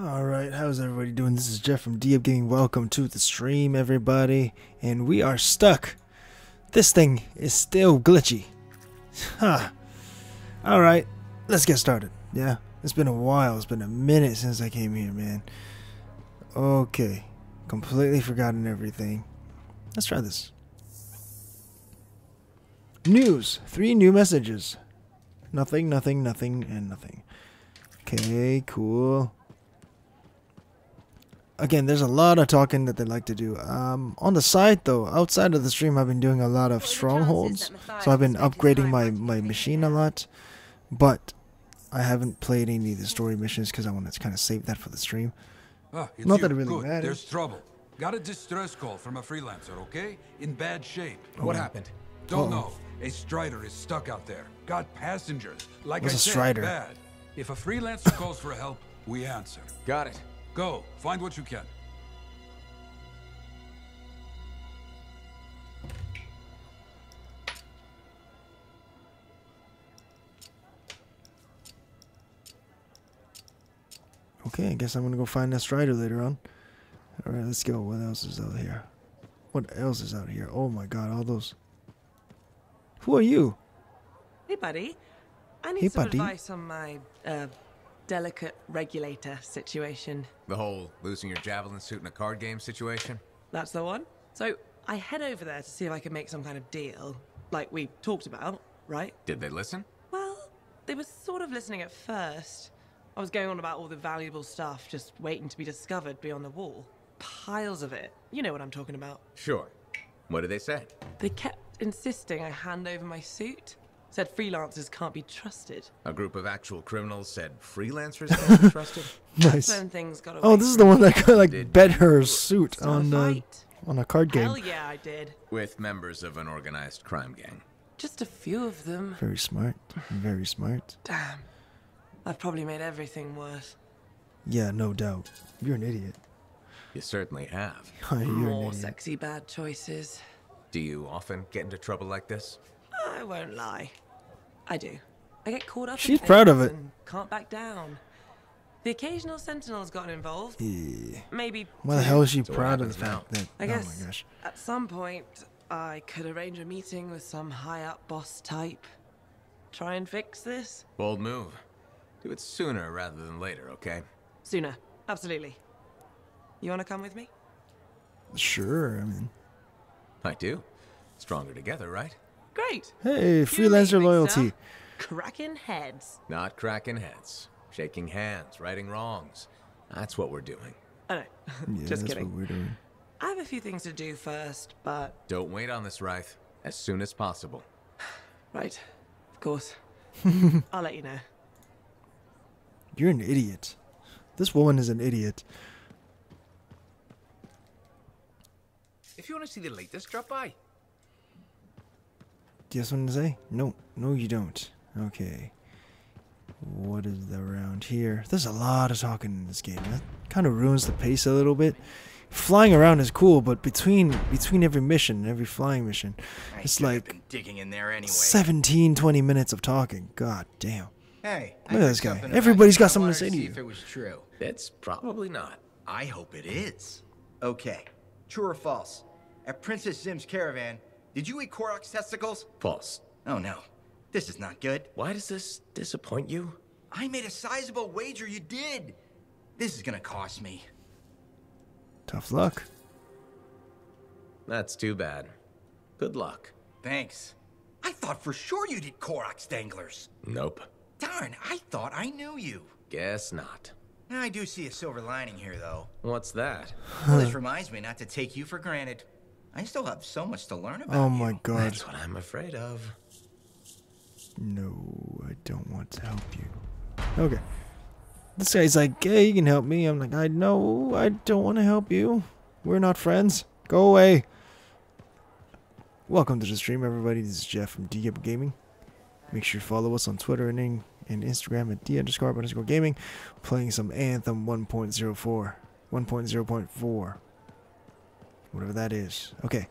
Alright, how's everybody doing? This is Jeff from D-Up Gaming. Welcome to the stream, everybody. And we are stuck. This thing is still glitchy. Huh. Alright, let's get started. Yeah, it's been a while. It's been a minute since I came here, man. Okay. Completely forgotten everything. Let's try this. News. 3 new messages. Nothing, nothing, nothing, and nothing. Okay, cool. Again, there's a lot of talking that they like to do. On the side, though, outside of the stream, I've been doing a lot of strongholds. So I've been upgrading my machine a lot. But I haven't played any of the story missions because I want to kind of save that for the stream. Not that it really matters. There's trouble. Got a distress call from a freelancer, okay? In bad shape. What happened? Don't know. A Strider is stuck out there. Got passengers. Like I said, bad. If a freelancer calls for help, we answer. Got it. Go, find what you can. Okay, I guess I'm gonna go find that Strider later on. Alright, let's go. What else is out here? What else is out here? Oh my god, all those. Who are you? Hey, buddy. I need some advice on my, delicate regulator situation. The whole losing your javelin suit in a card game situation? That's the one. So I head over there to see if I can make some kind of deal, like we talked about, right? Did they listen? Well, they were sort of listening at first. I was going on about all the valuable stuff just waiting to be discovered beyond the wall. Piles of it. You know what I'm talking about. Sure. What did they say? They kept insisting I hand over my suit. Said freelancers can't be trusted. A group of actual criminals said freelancers can't be trusted. Nice. Oh, this is the one that kind of like bet her suit on a card game. Hell yeah, I did. With members of an organized crime gang. Just a few of them. Very smart. Very smart. Damn. I've probably made everything worse. Yeah, no doubt. You're an idiot. You certainly have. More sexy bad choices. Do you often get into trouble like this? I won't lie. I do. I get caught up. She's proud of it. Can't back down. The occasional Sentinels got involved. Yeah. Maybe. Why the hell is she proud of the fact that? I guess. Oh my gosh. At some point, I could arrange a meeting with some high-up boss type. Try and fix this. Bold move. Do it sooner rather than later, okay? Sooner, absolutely. You want to come with me? Sure. I mean, I do. Stronger together, right? Great. Hey, freelancer loyalty. Cracking heads. Not cracking heads. Shaking hands, righting wrongs. That's what we're doing. I know. Yeah, just kidding. What we're doing. I have a few things to do first, but don't wait on this, Wraith. As soon as possible. Right. Of course. I'll let you know. You're an idiot. This woman is an idiot. If you want to see the latest, drop by. Do you have something to say? No, no, you don't. Okay. What is around here? There's a lot of talking in this game. That kind of ruins the pace a little bit. Flying around is cool, but between every mission, every flying mission, it's like 17, 20 minutes of talking. God damn. Hey, look at this guy. Everybody's got something to say to you. If it was true, it's probably not. I hope it is. Okay. True or false? At Princess Zim's caravan. Did you eat Korok's testicles? False. Oh no, this is not good. Why does this disappoint you? I made a sizable wager you did. This is gonna cost me. Tough luck. That's too bad. Good luck. Thanks. I thought for sure you did Korok's danglers. Nope. Darn, I thought I knew you. Guess not. I do see a silver lining here though. What's that? Well, this reminds me not to take you for granted. I still have so much to learn about. Oh my god. That's what I'm afraid of. No, I don't want to help you. Okay. This guy's like, hey, you can help me. I'm like, I know, I don't want to help you. We're not friends. Go away. Welcome to the stream, everybody. This is Jeff from D-Up Gaming. Make sure you follow us on Twitter and Instagram at D_Gaming. Playing some Anthem 1.04. 1.0.4. Whatever that is. Okay.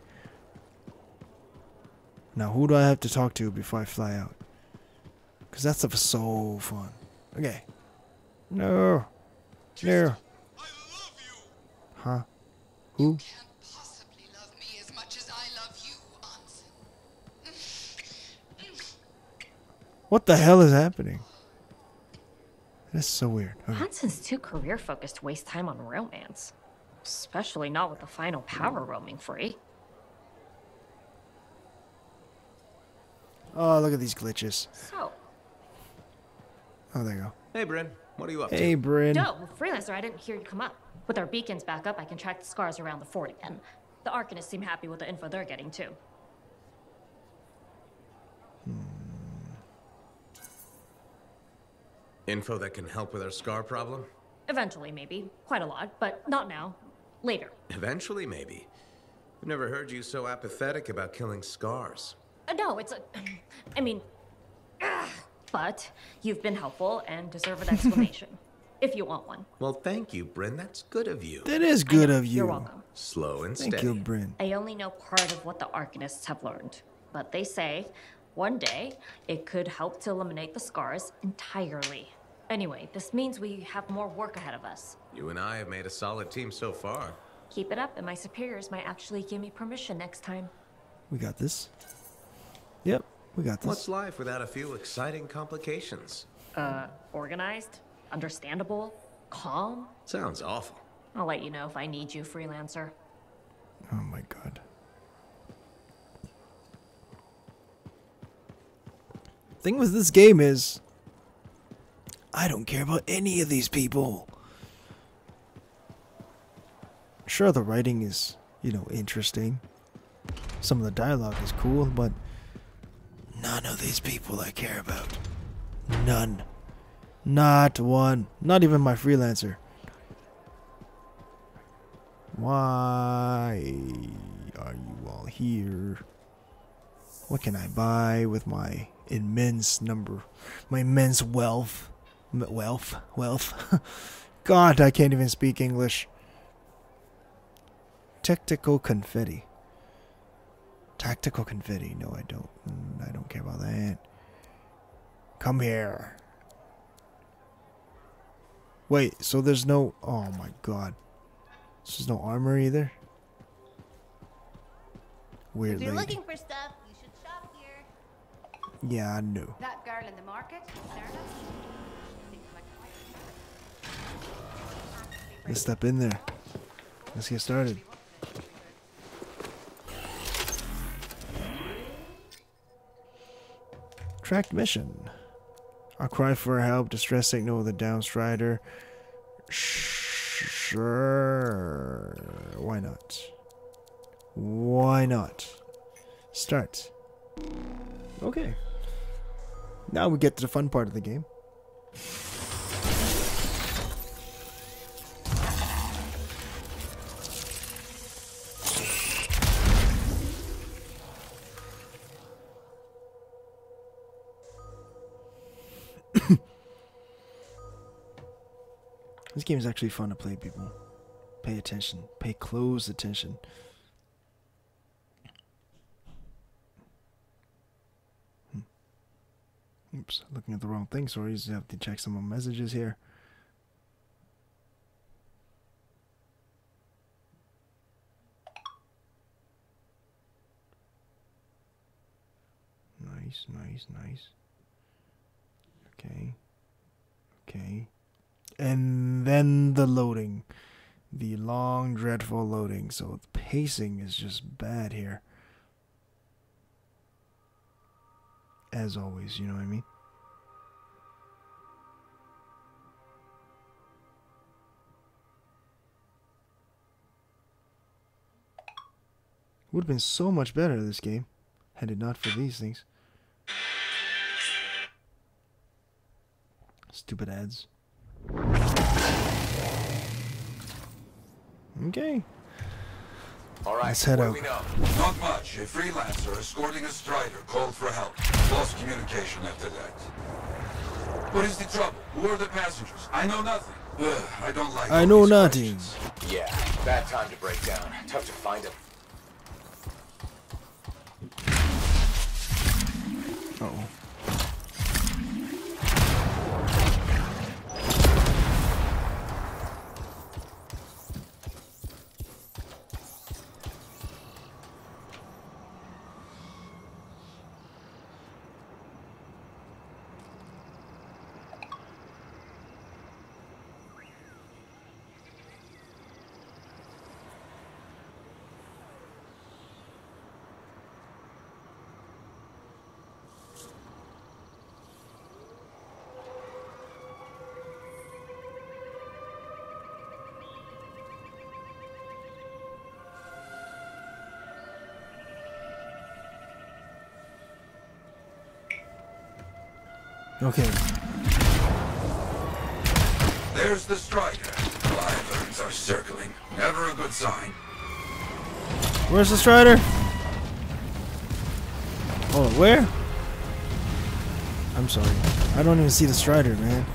Now, who do I have to talk to before I fly out? Because that stuff is so fun. Okay. No. There. I love you. Huh? Who? You can't possibly love me as much as I love you, Anson. What the hell is happening? That's so weird. Okay. Hanson's too career-focused to waste time on romance. Especially not with the final power roaming free. Oh, look at these glitches. So. Oh, there you go. Hey, Bryn. What are you up to? Hey, Bryn. No, Freelancer, I didn't hear you come up. With our beacons back up, I can track the scars around the fort again. The Arcanists seem happy with the info they're getting, too. Info that can help with our scar problem? Eventually, maybe. Quite a lot, but not now. Later. Eventually, maybe. I've never heard you so apathetic about killing scars. No, it's a... I mean... But you've been helpful and deserve an explanation. If you want one. Well, thank you, Bryn. That's good of you. That is good of you. You're welcome. Slow and steady. Thank you, Bryn. I only know part of what the Arcanists have learned. But they say... one day, it could help to eliminate the scars entirely. Anyway, this means we have more work ahead of us. You and I have made a solid team so far. Keep it up, and my superiors might actually give me permission next time. We got this. Yep, we got this. What's life without a few exciting complications? Organized, understandable, calm. Sounds awful. I'll let you know if I need you, Freelancer. Oh my god. Thing with this game is, I don't care about any of these people. Sure, the writing is, you know, interesting. Some of the dialogue is cool, but none of these people I care about. None. Not one. Not even my freelancer. Why are you all here? What can I buy with my immense number, my immense wealth? God, I can't even speak English. Tactical confetti. No, I don't care about that. Come here. Wait, so there's no, oh my god, this is no armor either. Weird lady. If you're looking for stuff, yeah, I knew. That girl in the market. Let's step in there. Let's get started. Tracked mission. A cry for help. Distress signal with a down Strider. Sure. Why not? Why not? Start. Okay. Now we get to the fun part of the game. This game is actually fun to play, people. Pay attention. Pay close attention. Oops, looking at the wrong thing, so I just have to check some of my messages here. Nice, nice, nice. Okay. Okay. And then the loading. The long, dreadful loading. So the pacing is just bad here. As always, you know what I mean? Would have been so much better this game had it not for these things. Stupid ads. Okay. All right, let's head out. Not much. A freelancer escorting a Strider called for help. Lost communication after that. What is the trouble? Who are the passengers? I know nothing. Ugh, I don't like I know nothing. Yeah, bad time to break down. Tough to find him. Uh-oh. Okay. There's the Strider. Wyverns are circling. Never a good sign. Where's the Strider? Oh, where? I'm sorry. I don't even see the Strider, man.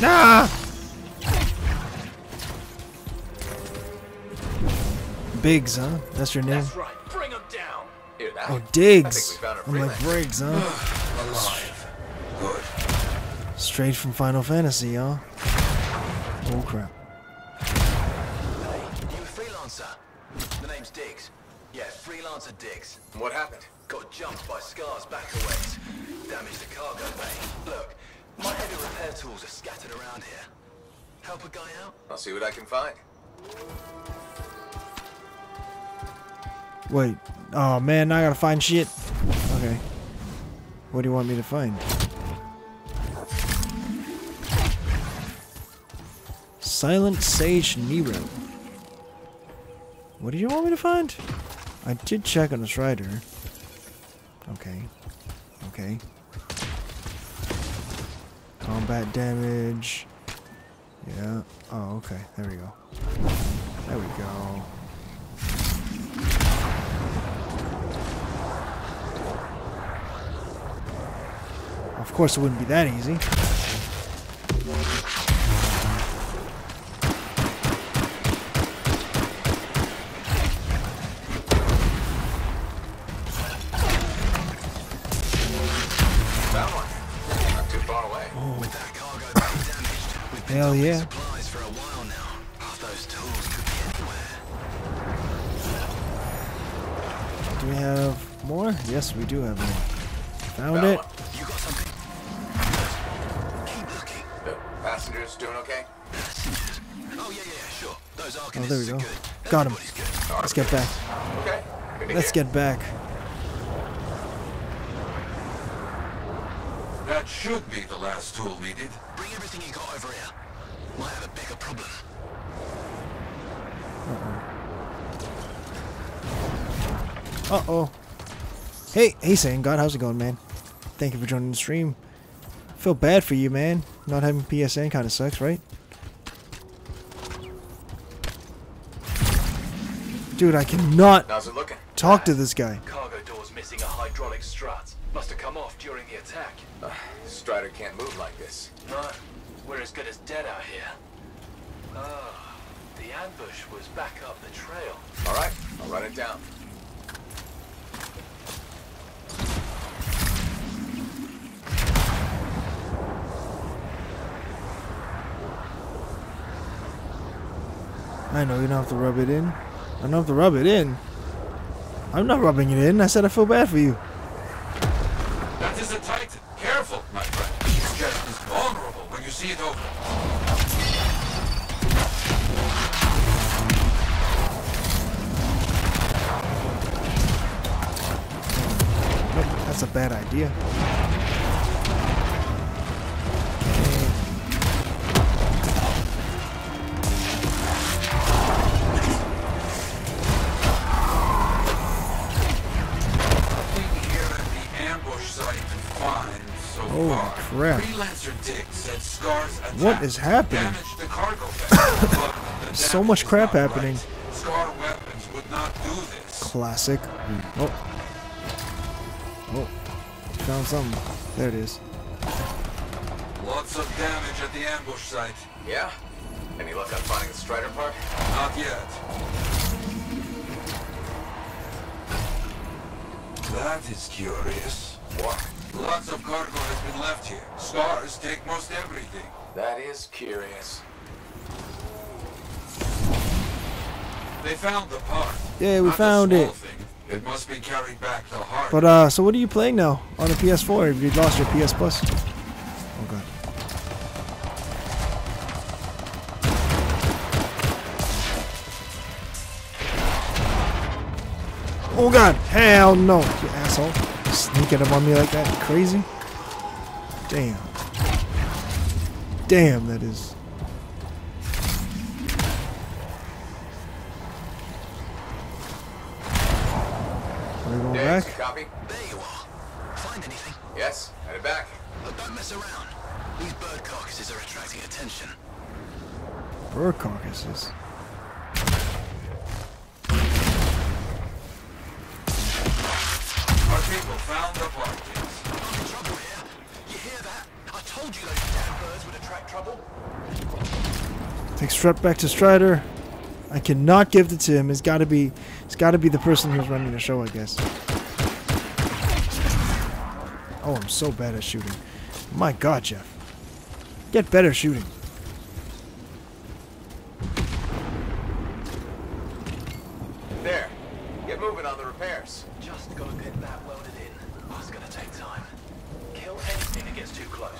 Nah! Diggs, huh? That's your name? That's right. Bring him down. Hear that? Oh, Diggs. I'm like, Briggs, huh? Alive. Good. Straight from Final Fantasy, huh? Oh, crap. Hey, you freelancer. The name's Diggs. Yeah, freelancer Diggs. What happened? Got jumped by Scars back away. Damaged the cargo bay. Look, my heavy repair tools are scattered around here. Help a guy out? I'll see what I can find. Wait, oh man, now I gotta find shit. Okay. What do you want me to find? Silent Sage Nero. What do you want me to find? I did check on this rider. Okay. Okay. Combat damage. Yeah. Oh, okay. There we go. There we go. Of course it wouldn't be that easy. That one. Not too far away. Oh. With that cargo damaged, we've been hell yeah. Supplies for a while now. Half those tools could be anywhere. Do we have more? Yes, we do have more. Found that it. One. Doing okay? Oh, yeah, sure. Those Arcanists, oh, there we go. Good. Got him. Good. Let's get back. Okay. Let's get back. That should be the last tool needed. Bring everything you got over here. Might have a bigger problem. Uh-oh. Uh-oh. Hey, Saint God, how's it going, man? Thank you for joining the stream. Feel bad for you, man. Not having PSN kind of sucks, right? Dude, I cannot talk to this guy. Cargo door's missing a hydraulic strut. Must have come off during the attack. Strider can't move like this. No, we're as good as dead out here. Oh, the ambush was back up the trail. All right, I'll run it down. I know, you don't have to rub it in. I don't have to rub it in. I'm not rubbing it in. I said I feel bad for you. That is a Titan. Careful, my friend. This jet is vulnerable when you see it open. Nope, that's a bad idea. What is happening? So much crap happening. Scar weapons would not do this. Classic. Oh. Oh. Found something. There it is. Lots of damage at the ambush site. Yeah? Any luck on finding the Strider part? Not yet. That is curious. What? Lots of cargo has been left here. Scars take most everything. That is curious. They found the part. Yeah, we not found it. Thing. It must be carried back to heart. But so what are you playing now on the PS4? Have you lost your PS Plus? Oh god. Oh god. Hell no, you asshole. Sneaking up on me like that, crazy. Damn. Damn, that is. Are we going Diggs, back? Copy. There you are. Find anything? Yes, headed back. But don't mess around. These bird carcasses are attracting attention. Bird carcasses? Our people found the parties. I'm in trouble here. You hear that? I told you those damn birds would attract trouble. Take Strut back to Strider. I cannot give it to him. It's gotta be the person who's running the show, I guess. Oh, I'm so bad at shooting. My God, Jeff. Get better shooting. There. Get moving on the repairs. Just gotta get that welded in. That's gonna take time. Kill anything that gets too close.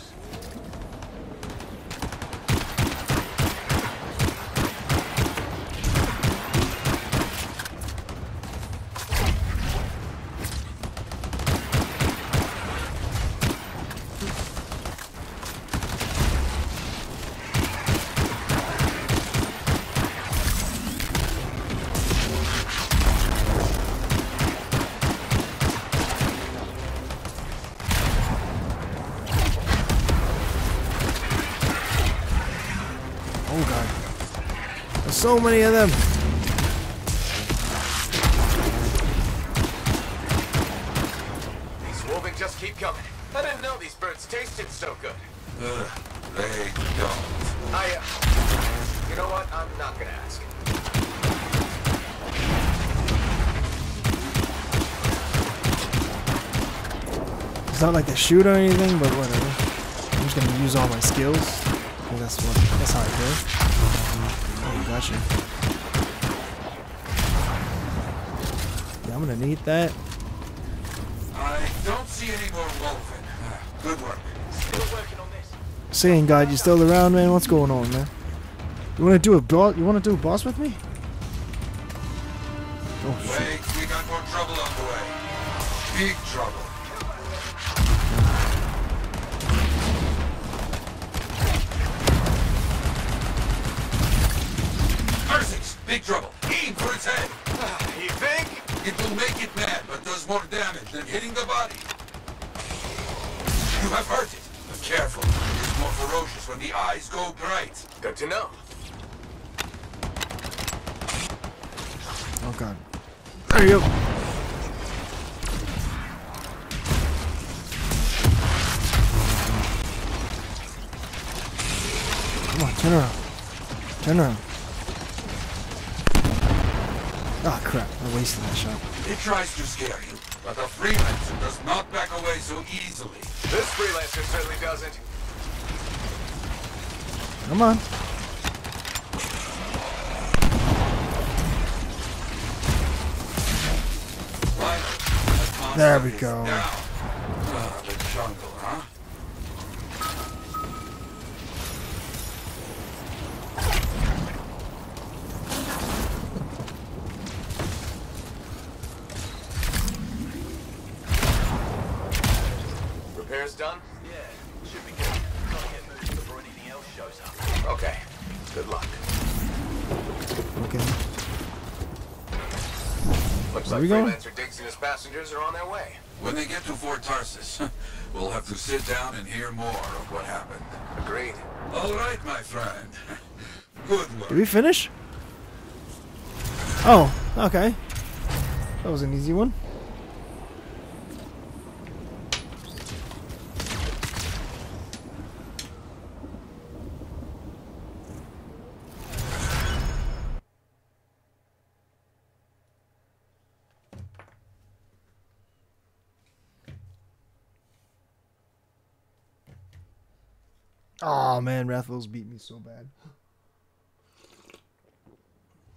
So many of them. These wolves just keep coming. I didn't know these birds tasted so good. They don't. You know what? I'm not gonna ask. It's not like they shoot or anything, but whatever. I'm just gonna use all my skills. That's how I do. Gotcha. Yeah, I'm gonna need that. I don't see any more wolven. Good work. Still working on this. Saying God, you still around, man? What's going on, man? You wanna do a boss with me? Oh shit. Wait, we got more trouble on the way. Big trouble. Big trouble. Aim for its head. You think? It will make it mad, but does more damage than hitting the body. You have hurt it. But careful. It is more ferocious when the eyes go bright. Good to know. Oh God. There you go. Come on, turn around. Turn around. Ah, oh, crap. I wasted that shot. It tries to scare you, but a freelancer does not back away so easily. This freelancer certainly doesn't. Come on. There we go. The jungle, huh? Done? Yeah, should be good. Gotta get moving before anything else shows up. Okay, good luck. Okay. Looks like freelancer Diggs and his passengers are on their way. When they get to Fort Tarsis, we'll have to sit down and hear more of what happened. Agreed. All right, my friend. Good work. Did we finish? Oh, okay. That was an easy one. Oh man, Rathlow's beat me so bad.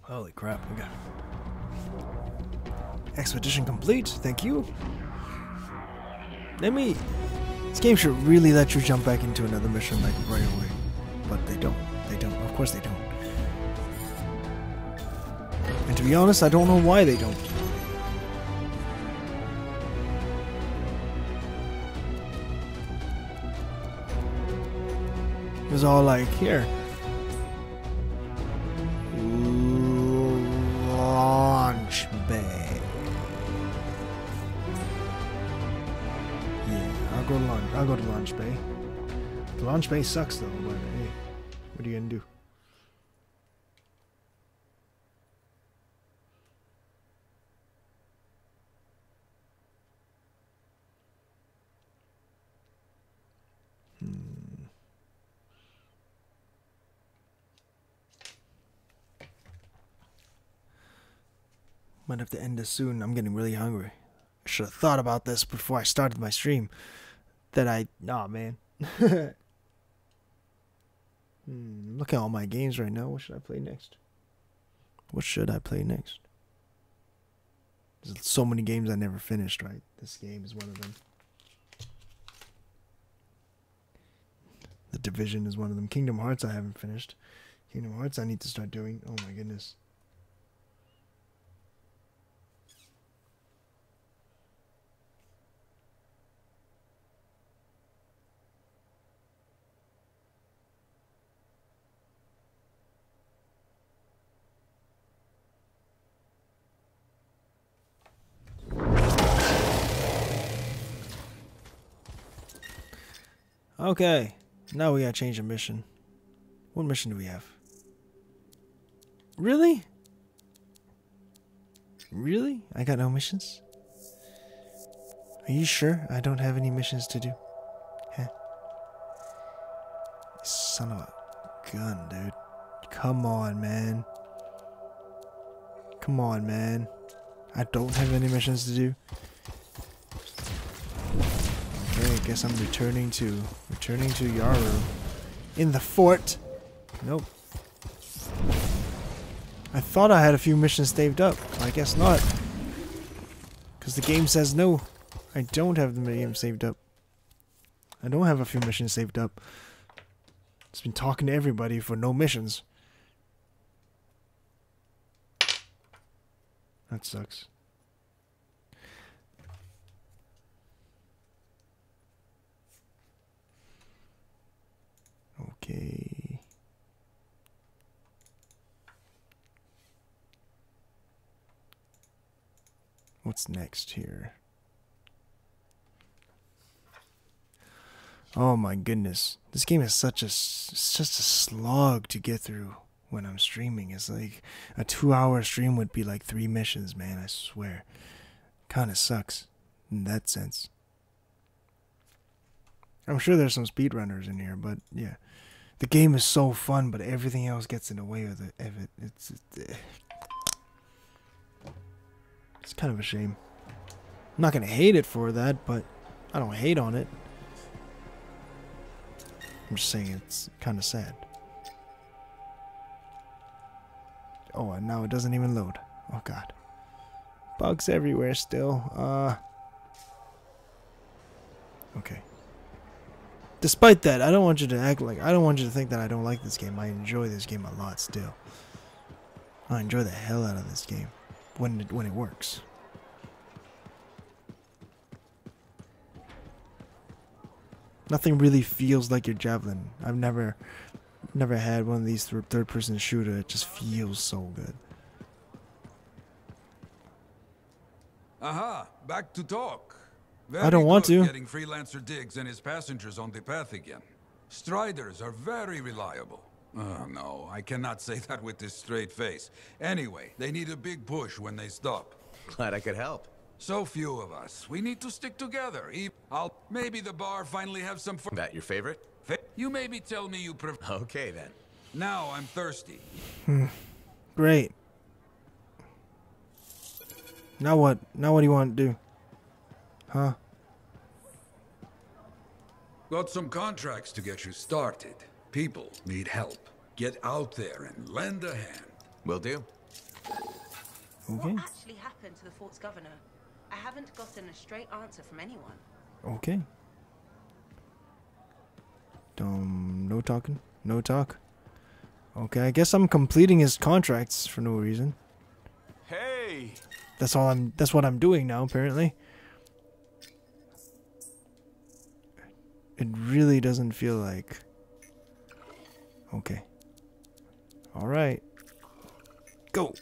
Holy crap, we got it. Expedition complete, thank you. This game should really let you jump back into another mission like right away. But they don't. Of course they don't. And to be honest, I don't know why they don't. It was all like, here. Launch bay. go to launch. I'll go to launch bay. The launch bay sucks though, but hey, what are you gonna do? Might have to end this soon. I'm getting really hungry. I should have thought about this before I started my stream. Nah, man. Look at all my games right now. What should I play next? There's so many games I never finished, right? This game is one of them. The Division is one of them. Kingdom Hearts I haven't finished. Kingdom Hearts I need to start doing. Oh my goodness. Okay, now we gotta change the mission. What mission do we have? Really? Really? I got no missions? Are you sure I don't have any missions to do? Huh? Son of a gun, dude. Come on, man. Come on, man. I don't have any missions to do. I guess I'm returning to Yaru in the fort. Nope. I thought I had a few missions saved up. I guess not. Because the game says no. I don't have the game saved up. I don't have a few missions saved up. It's been talking to everybody for no missions. That sucks. Okay. What's next here? Oh my goodness. This game is such a slog to get through when I'm streaming. It's like a 2-hour stream would be like 3 missions, man, I swear. Kinda sucks in that sense. I'm sure there's some speedrunners in here, but yeah. The game is so fun, but everything else gets in the way of it. It's kind of a shame. I'm not going to hate it for that, but I don't hate on it. I'm just saying it's kind of sad. Oh, and now it doesn't even load. Oh, God. Bugs everywhere still. Okay. Despite that, I don't want you to act like... I don't want you to think that I don't like this game. I enjoy this game a lot still. I enjoy the hell out of this game. When it works. Nothing really feels like your Javelin. I've never had one of these third-person shooter. It just feels so good. Aha! Back to talk. Very I don't want to. Getting freelancer Diggs and his passengers on the path again. Striders are very reliable. Oh, no, I cannot say that with this straight face. Anyway, they need a big push when they stop. Glad I could help. So few of us. We need to stick together. Maybe the bar finally have some fun. That your favorite? You maybe tell me you prefer. Okay, then. Now I'm thirsty. Great. Now what? Now what do you want to do? Huh? Got some contracts to get you started. People need help. Get out there and lend a hand. Will do. Okay. What actually happened to the fort's governor? I haven't gotten a straight answer from anyone. Okay. No talking. No talk. Okay, I guess I'm completing his contracts for no reason. Hey! That's what I'm doing now, apparently. It really doesn't feel like... Okay. Alright. Go!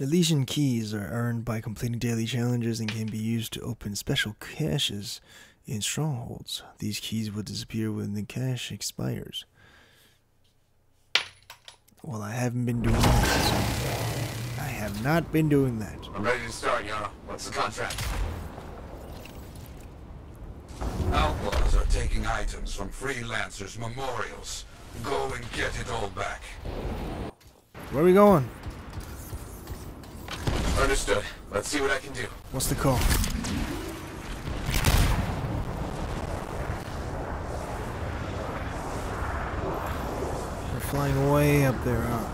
The Legion keys are earned by completing daily challenges and can be used to open special caches in strongholds. These keys will disappear when the cache expires. Well, I haven't been doing that. I have not been doing that. I'm ready to start, Yara. What's the contract? Outlaws are taking items from freelancers' memorials. Go and get it all back. Where are we going? Understood. Let's see what I can do. What's the call? They're flying way up there, huh?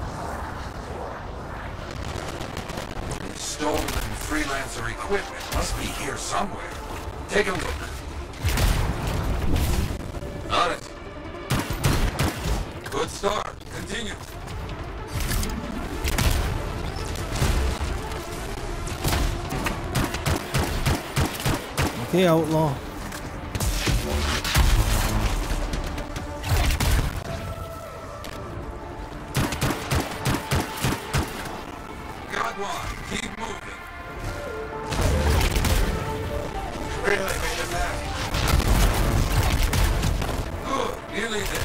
The stolen freelancer equipment must be here somewhere. Take a look. On it. Good start. Continue. Hey, outlaw. Got one. Keep moving. Really made it back. Good. Nearly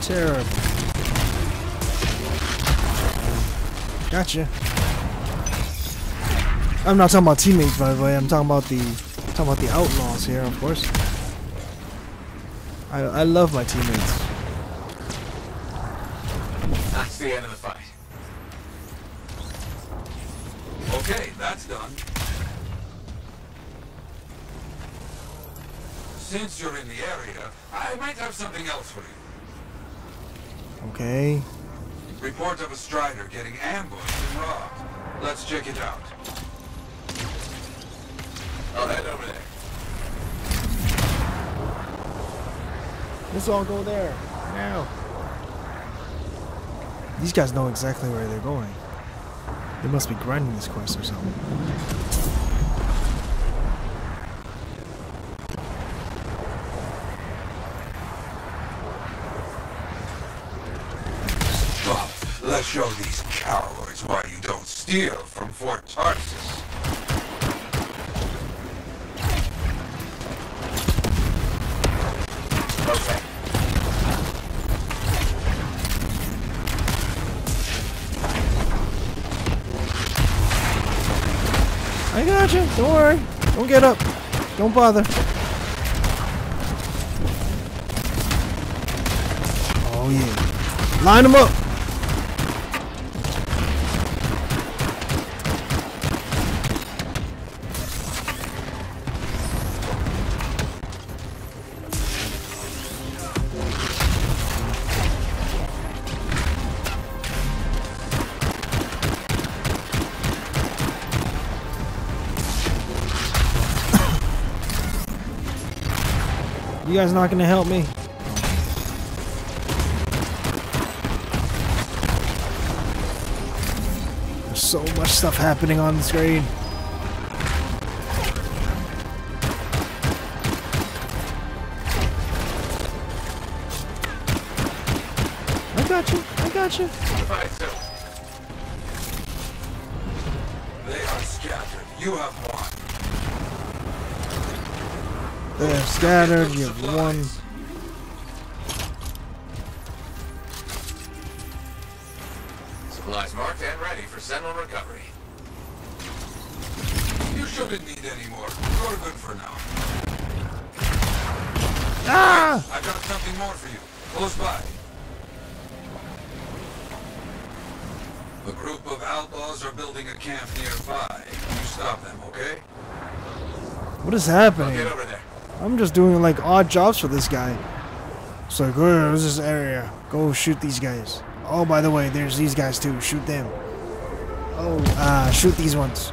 terrible. Gotcha. I'm not talking about teammates, by the way. I'm talking about the outlaws here, of course. I love my teammates. That's the end of the fight. Okay, that's done. Since you're in the area, I might have something else for you. Okay. Report of a Strider getting ambushed and robbed. Let's check it out. I'll head over there. Let's all go there. Now. These guys know exactly where they're going. They must be grinding this quest or something. Show these cowards why you don't steal from Fort Tarsis. Okay. I got you. Don't worry. Don't get up. Don't bother. Oh yeah. Line them up. You guys not gonna help me? There's so much stuff happening on the screen. I got you. I got you. They are scattered. You have one. They're scattered, you have one. Supplies marked and ready for Sentinel recovery. You shouldn't need any more. You're good for now. Ah! I've got something more for you. Close by. A group of outlaws are building a camp nearby. You stop them, okay? What is happening? Get over there. I'm just doing like odd jobs for this guy. It's like, oh, this is area. Go shoot these guys. Oh, by the way, there's these guys too. Shoot them. Oh, shoot these ones.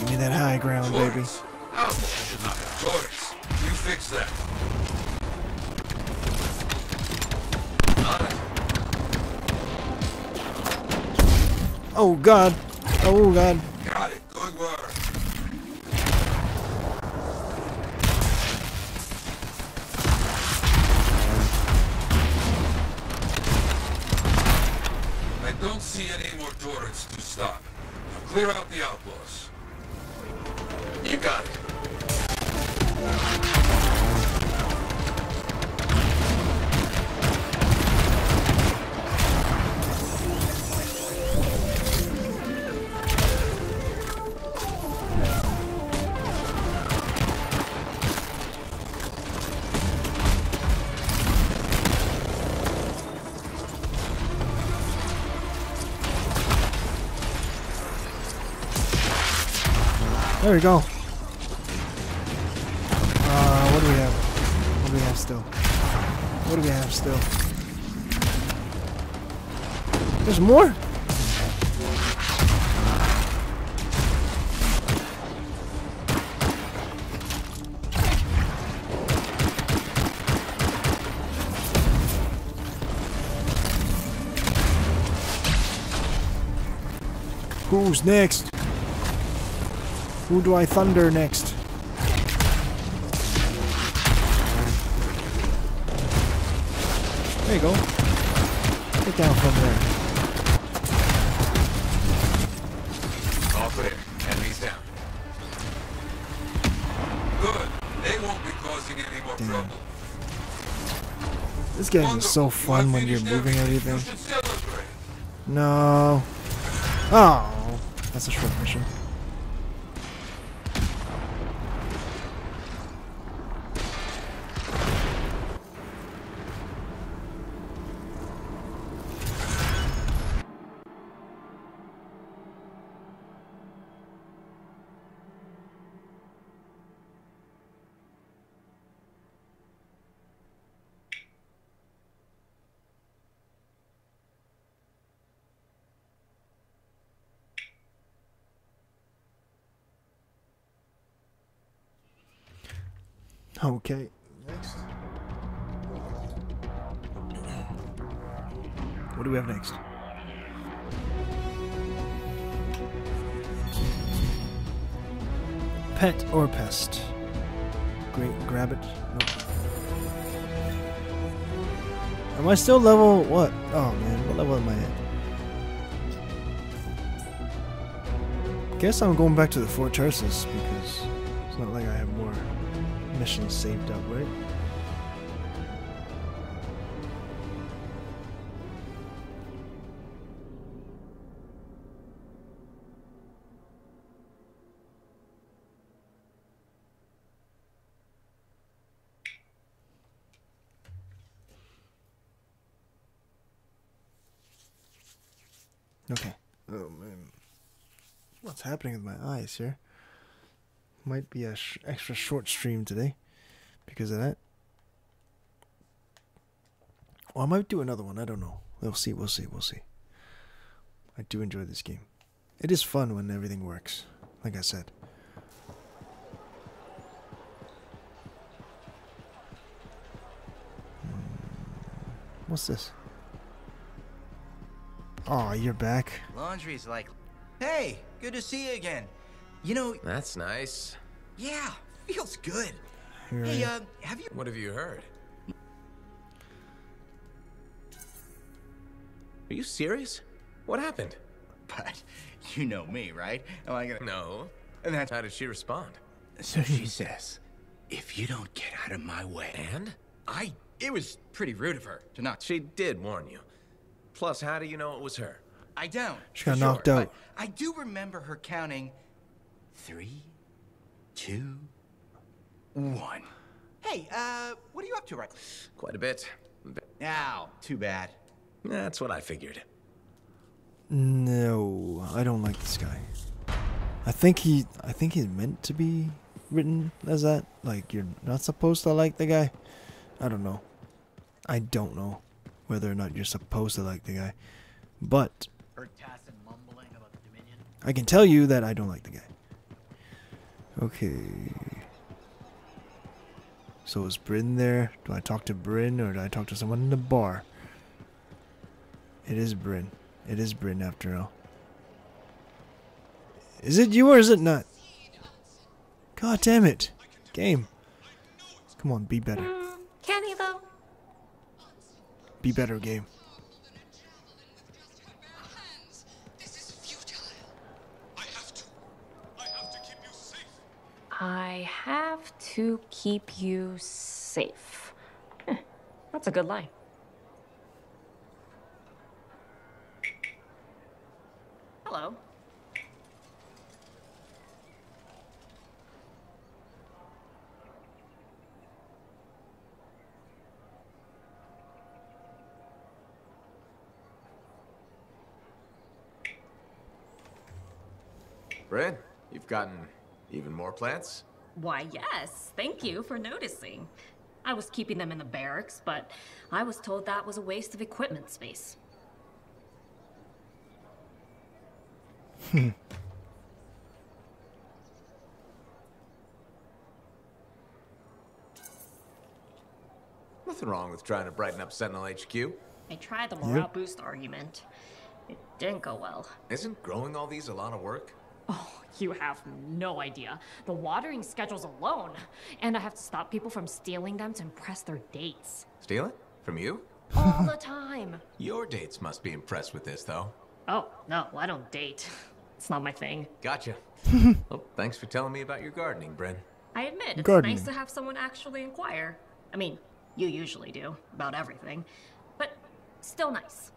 Give me that high ground, Torres. Baby. How should not have Torres. You fix that. Oh god. Oh god. Got it. Good work. I don't see any more turrets to stop. Now clear out the outlaws. You got it. There we go. What do we have? What do we have still? What do we have still? There's more? Who's next? Who do I thunder next? There you go. Get down from there. All clear. Enemies down. Good. They won't be causing any more trouble. This game is so fun when you're moving everything. No. Oh. That's a short mission. Okay, next. What do we have next? Pet or pest? Great, grab it. Nope. Am I still level what? Oh man, what level am I at? Guess I'm going back to the Fort Tarsis because it's not like I have more missions saved up, right? Okay. Oh man. What's happening with my eyes here? Might be a extra short stream today because of that. Or I might do another one. I don't know. We'll see. We'll see. We'll see. I do enjoy this game. It is fun when everything works, like I said. What's this? Aw, you're back. Laundry's like... Hey, good to see you again. You know, that's nice. Yeah, feels good. Hey, have you? What have you heard? Are you serious? What happened? But you know me, right? Am I gonna? No. And that's how did she respond? So she says, "If you don't get out of my way," and I. It was pretty rude of her to not. She did warn you. Plus, how do you know it was her? I don't. She got knocked out. I do remember her counting. 3, 2, 1. Hey, what are you up to right now? Quite a bit. Ow, too bad. That's what I figured. No, I don't like this guy. I think he's meant to be written as that. Like, you're not supposed to like the guy. I don't know. I don't know whether or not you're supposed to like the guy. But I can tell you that I don't like the guy. Okay. So is Bryn there? Do I talk to Bryn or do I talk to someone in the bar? It is Bryn. It is Bryn after all. Is it you or is it not? God damn it. Game. Come on, be better. Can he though? Be better, game. I have to keep you safe. That's a good line. Hello. Bryn, you've gotten even more plants? Why, yes. Thank you for noticing. I was keeping them in the barracks, but I was told that was a waste of equipment space. Hmm. Nothing wrong with trying to brighten up Sentinel HQ. I tried the morale boost argument. It didn't go well. Isn't growing all these a lot of work? Oh, you have no idea. The watering schedule's alone. And I have to stop people from stealing them to impress their dates. Stealing? From you? All the time. Your dates must be impressed with this, though. Oh, no, I don't date. It's not my thing. Gotcha. Well, thanks for telling me about your gardening, Bryn. I admit, it's nice to have someone actually inquire. I mean, you usually do, about everything. But still nice.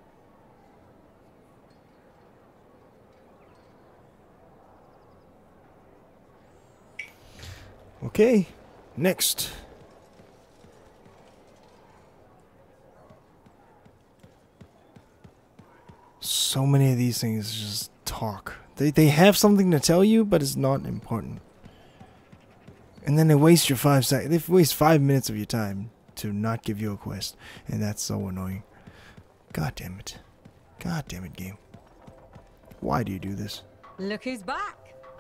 Okay, next. So many of these things just talk. They have something to tell you, but it's not important. And then they waste your 5 seconds. They waste 5 minutes of your time to not give you a quest, and that's so annoying. God damn it! God damn it, game. Why do you do this? Look who's back.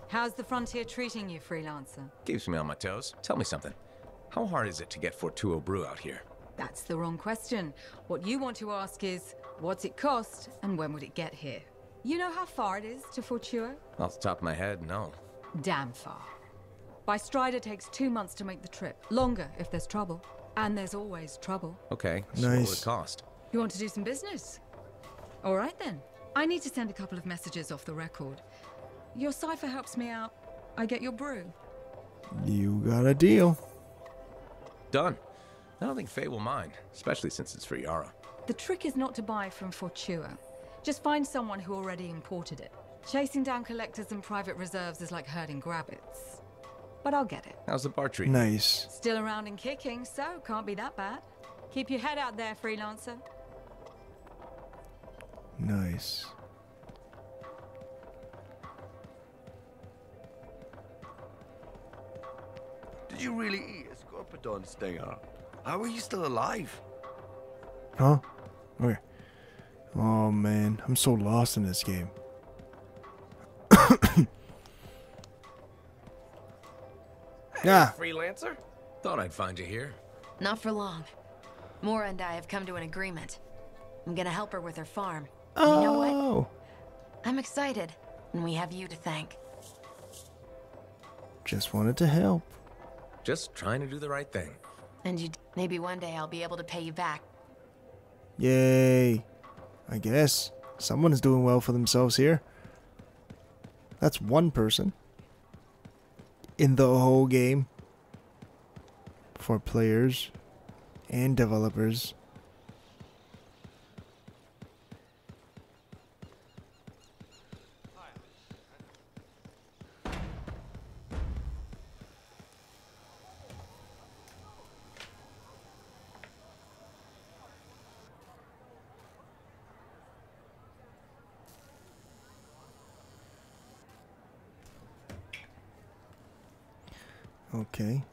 How's the frontier treating you, freelancer? Keeps me on my toes. Tell me something. How hard is it to get Fortuo Brew out here? That's the wrong question. What you want to ask is, what's it cost and when would it get here? You know how far it is to Fortuo? Off the top of my head, no. Damn far. By Strider takes 2 months to make the trip. Longer if there's trouble. And there's always trouble. Okay, nice. So what would it cost? You want to do some business? All right then. I need to send a couple of messages off the record. Your cipher helps me out. I get your brew. You got a deal. Done. I don't think Faye will mind, especially since it's for Yara. The trick is not to buy from Fortuo. Just find someone who already imported it. Chasing down collectors and private reserves is like herding rabbits. But I'll get it. How's the bar treat? Nice. Still around and kicking, so can't be that bad. Keep your head out there, freelancer. Nice. Did you really eat a scorpion stinger? How are you still alive? Huh? Okay. Oh man, I'm so lost in this game. Yeah. Hey, freelancer? Thought I'd find you here. Not for long. Mora and I have come to an agreement. I'm gonna help her with her farm. Oh. You know what? I'm excited, and we have you to thank. Just wanted to help. Just trying to do the right thing. And you, maybe one day I'll be able to pay you back. Yay. I guess. Someone is doing well for themselves here. That's one person. In the whole game. For players. And developers. Okay.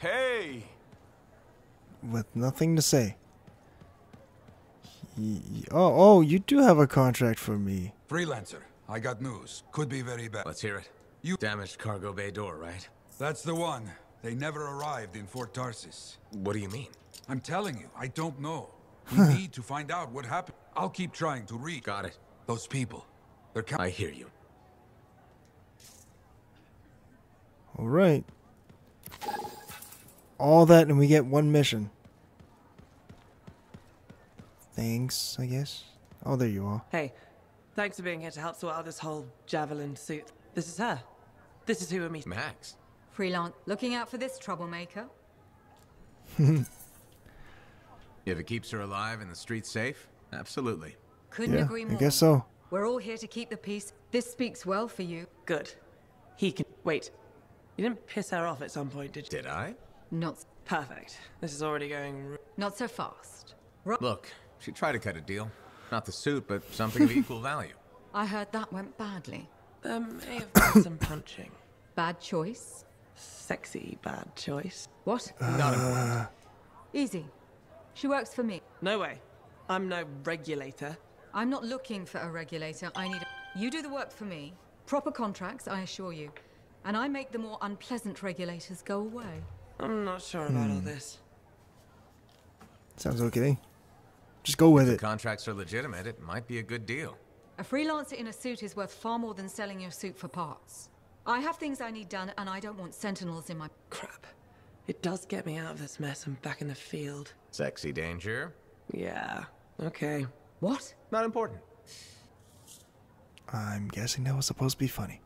Hey! With nothing to say. Oh, you do have a contract for me. Freelancer, I got news. Could be very bad. Let's hear it. You damaged cargo bay door, right? That's the one. They never arrived in Fort Tarsis. What do you mean? I'm telling you, I don't know. We need to find out what happened. I'll keep trying to reach. Got it. Those people. They're coming. I hear you. All right. All that and we get one mission. Thanks, I guess. Oh, there you are. Hey, thanks for being here to help sort out this whole Javelin suit. This is her. This is who we're meeting. Max. Freelance. Looking out for this troublemaker. If it keeps her alive and the streets safe, absolutely. Couldn't agree more. I guess so. We're all here to keep the peace. This speaks well for you. Good. He can wait. You didn't piss her off at some point, did you? Did I? Not perfect. This is already going not so fast. Look, she tried to cut a deal. Not the suit, but something of equal value. I heard that went badly. There may have been some punching. Bad choice. Sexy bad choice. What? Not important. Easy. She works for me. No way. I'm no regulator. I'm not looking for a regulator. I need a... You do the work for me. Proper contracts, I assure you. And I make the more unpleasant regulators go away. I'm not sure about all this. Sounds okay. Just go with it. If the contracts are legitimate, it might be a good deal. A freelancer in a suit is worth far more than selling your suit for parts. I have things I need done, and I don't want sentinels in my... Crap. It does get me out of this mess and back in the field. Sexy danger? Yeah. Okay. What? Not important. I'm guessing that was supposed to be funny.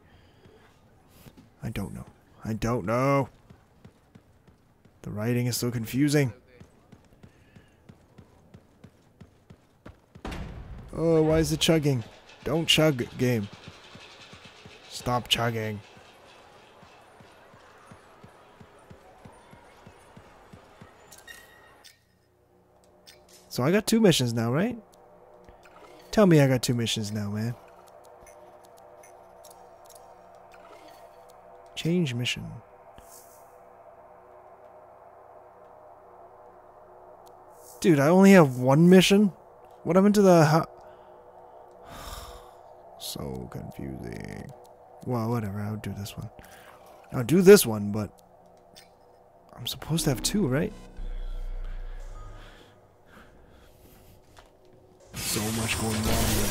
I don't know. I don't know. The writing is so confusing. Oh, why is it chugging? Don't chug, game. Stop chugging. So I got two missions now, right? Tell me I got two missions now, man. Change mission. Dude, I only have one mission? What happened to the So confusing. Well, whatever, I'll do this one. I'll do this one, but... I'm supposed to have two, right? So much going on, man.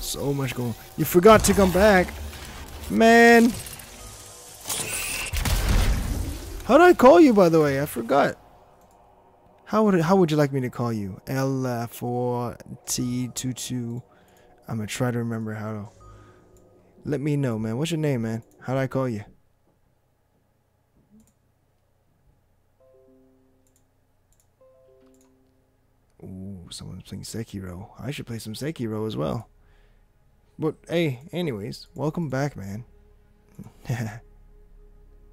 So much going on. You forgot to come back! Man! How did I call you, by the way? I forgot. How would you like me to call you? L4T22. I'm gonna try to remember how to. Let me know, man. What's your name, man? How do I call you? Ooh, someone's playing Sekiro. I should play some Sekiro as well. But hey, anyways, welcome back, man.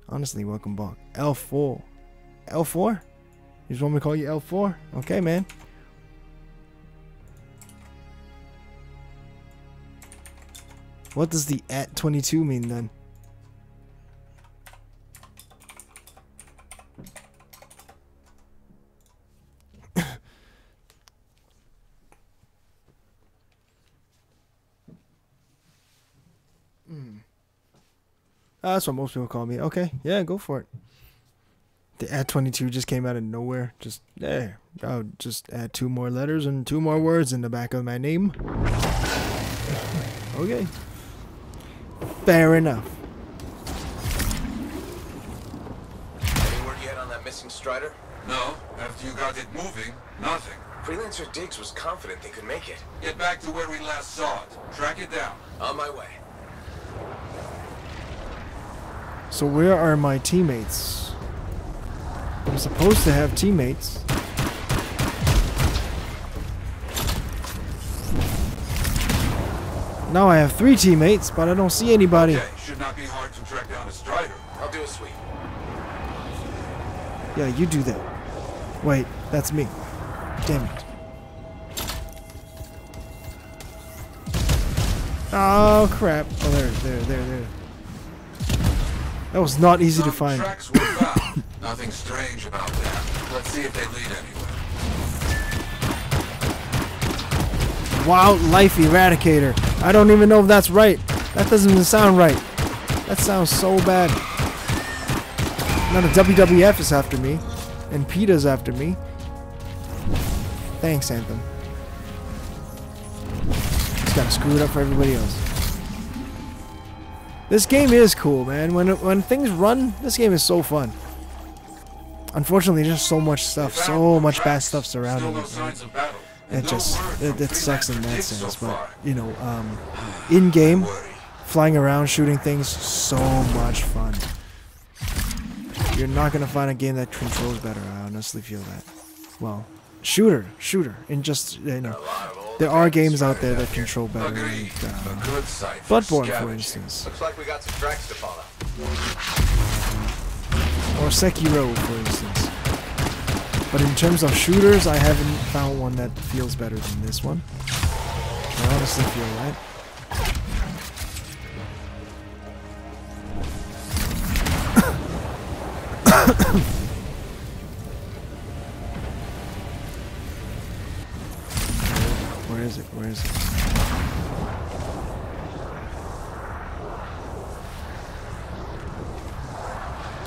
Honestly, welcome back. L4. L4? You just want me to call you L4? Okay, man. What does the @22 mean then? That's what most people call me. Okay, yeah, go for it. The @22 just came out of nowhere. Just, yeah, I'll just add two more letters and two more words in the back of my name. Okay. Fair enough. Any word yet on that missing Strider? No. After you got it moving, nothing. Freelancer Diggs was confident they could make it. Get back to where we last saw it. Track it down. On my way. So where are my teammates? I'm supposed to have teammates. Now I have three teammates, but I don't see anybody. Okay, should not be hard to track down a Strider. I'll do a sweep. Yeah, you do that. Wait, that's me. Damn it. Oh crap! Oh, there, there, there, there. That was not easy to find. Tracks were found. Nothing strange about that. Let's see if they lead anywhere. Wildlife eradicator. I don't even know if that's right. That doesn't even sound right. That sounds so bad. Now the WWF is after me. And PETA's after me. Thanks, Anthem. Just gotta screw it up for everybody else. This game is cool, man. When things run, this game is so fun. Unfortunately, there's so much stuff, so much bad stuff surrounding it. Right? It just, it sucks in that sense, but, you know, in-game, flying around, shooting things, so much fun. You're not gonna find a game that controls better, I honestly feel that. Well, shooter, and just, you know, there are games out there that control better than Bloodborne, for instance. Looks like we got some tracks to follow. Or Sekiro, for instance. But in terms of shooters, I haven't found one that feels better than this one. I honestly feel that. Where is it? Where is it?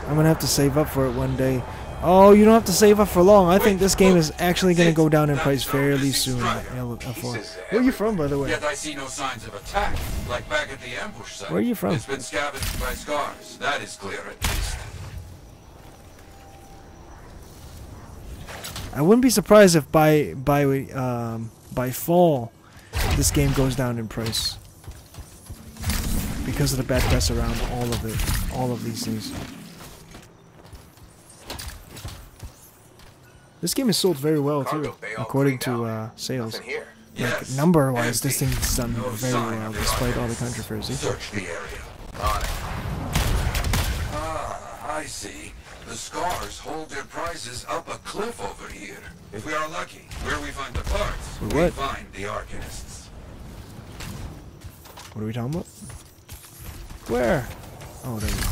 I'm gonna have to save up for it one day. Oh, you don't have to save up for long. I think this game is actually gonna go down in price fairly soon. Where are you from, by the way? Yet I see no signs of attack, like back at the ambush site. Where are you from? It's been scavenged by Scars. That is clear at least. I wouldn't be surprised if by fall, this game goes down in price because of the bad press around all of it, all of these things. This game is sold very well too, according to sales. Like, number-wise, this thing's done very well despite all the controversy. Search the area. Ah, I see. The Scars hold their prizes up a cliff over here. If we are lucky, where we find the parts, we find the Arcanists. What are we talking about? Where? Oh, there we go.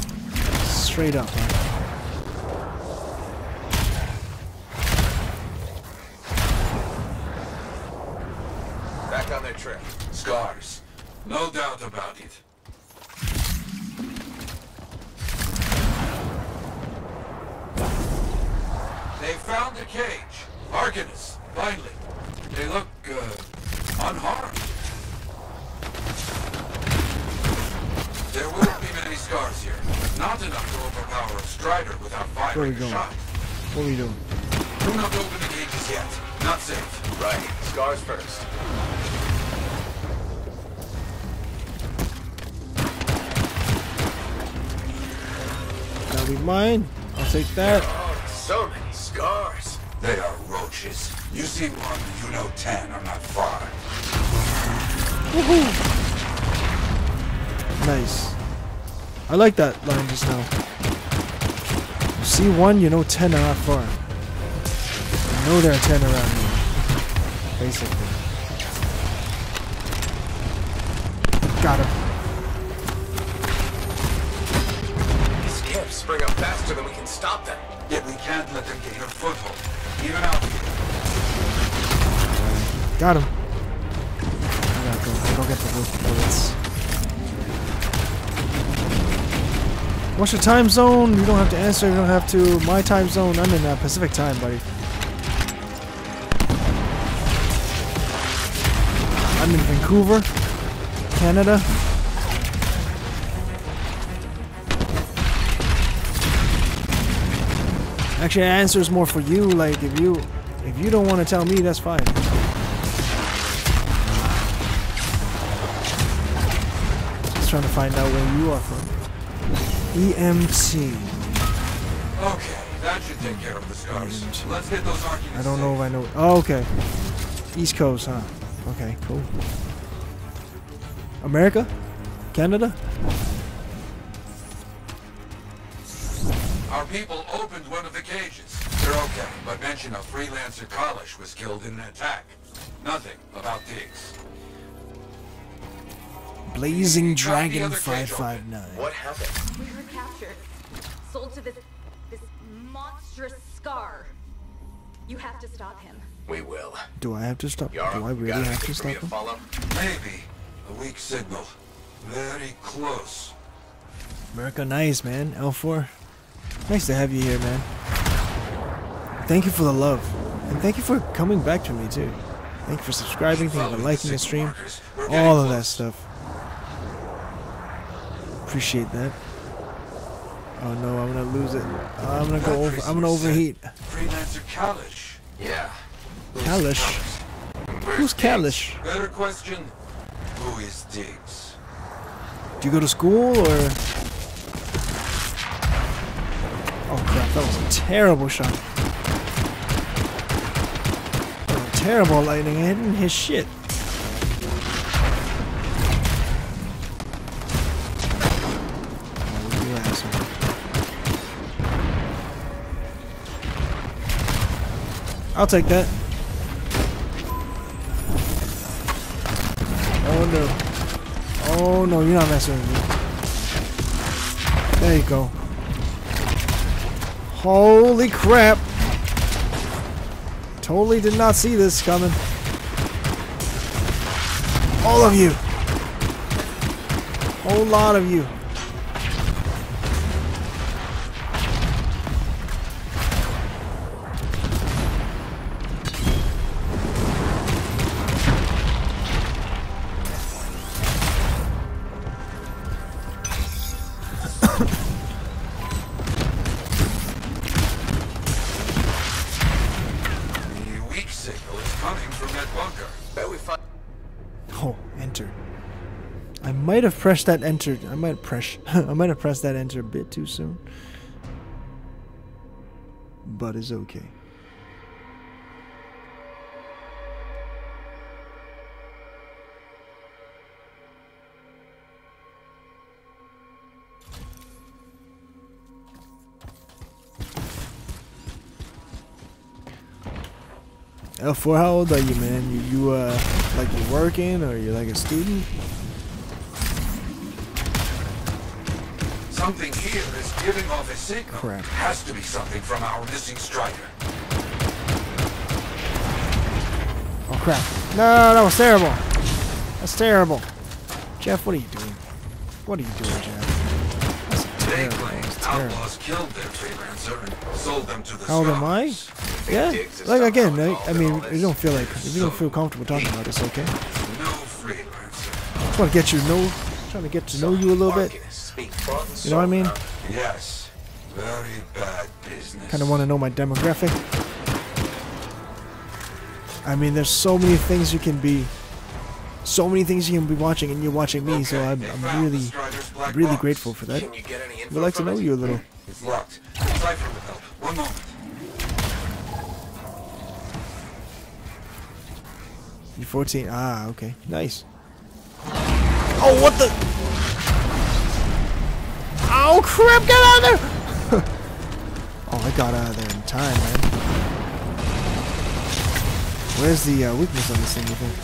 Straight up, man. Back on their trail. Scars. No doubt about it. They found the cage. Arcanists, finally. They look, unharmed. There won't be many scars here. Not enough to overpower a Strider without firing a shot. What are we doing? Do not open the cages yet. Not safe. Right. Scars first. That'll be mine. I'll take that. So many scars. They are roaches. You see one, you know 10 are not far. Woohoo! Nice. I like that line just now. You see one, you know 10 are not far. I know there are 10 around me. Basically. Got him. These camps spring up faster than we can stop them. Yet we can't let them get your foothold, even out here. Got him. I gotta go get the bullets. What's your time zone? You don't have to answer, you don't have to. My time zone, I'm in Pacific time, buddy. I'm in Vancouver, Canada. Actually, the answer is more for you. Like, if you don't want to tell me, that's fine. Just trying to find out where you are from. EMT. Okay, that should take care of the Scars. EMT. Let's hit those arguments. I don't know if I know. Oh, okay. East Coast, huh? Okay, cool. America, Canada. Our people opened one of the cages. They're okay, but mention of freelancer Kalish was killed in an attack. Nothing about Diggs. Blazing Dragon 559. What happened? We were captured creatures, sold to this monstrous Scar. You have to stop him. We will. Do I have to stop? Yara, do I really have to stop him? Maybe a weak signal. Very close. America, nice man. L4, nice to have you here, man. Thank you for the love, and thank you for coming back to me too. Thank you for subscribing, thank you for liking the stream, all of that stuff. Appreciate that. Oh no, I'm gonna lose it. I'm gonna go over. I'm gonna overheat. Freelancer Kalish. Yeah. Kalish. Who's Kalish? Better question. Who is Diggs? Do you go to school or? Oh crap! That was a terrible shot. Terrible lighting. I didn't hit shit. I'll take that. Oh no. Oh no, you're not messing with me. There you go. Holy crap. Totally did not see this coming. All of you. Whole lot of you. I might have pressed that enter. I might have pressed that enter a bit too soon, but it's okay. L4, how old are you, man? You like you're working or you're like a student? Something here is giving off a signal. Crap. Has to be something from our missing Strider. Oh crap. No, that was terrible. That's terrible. Jeff, what are you doing? What are you doing, Jeff? That's terrible. They claimed outlaws killed their freelancer and sold them to the How old am I? Yeah? Like again, I mean, you don't feel like, if you don't feel comfortable talking about this, okay? No freelancer. I just want to get you know, trying to get to know you a little bit. You know what I mean? Yes. Very bad business. Kind of want to know my demographic. I mean, there's so many things you can be, so many things you can be watching, and you're watching me. Okay. So I'm really grateful for that. I'd like to know you a little. It's locked. Try for the help. One moment. You're 14. Ah, okay. Nice. Oh, what the? Oh crap, get out of there! Oh, I got out of there in time, man. Where's the weakness on this thing, you think?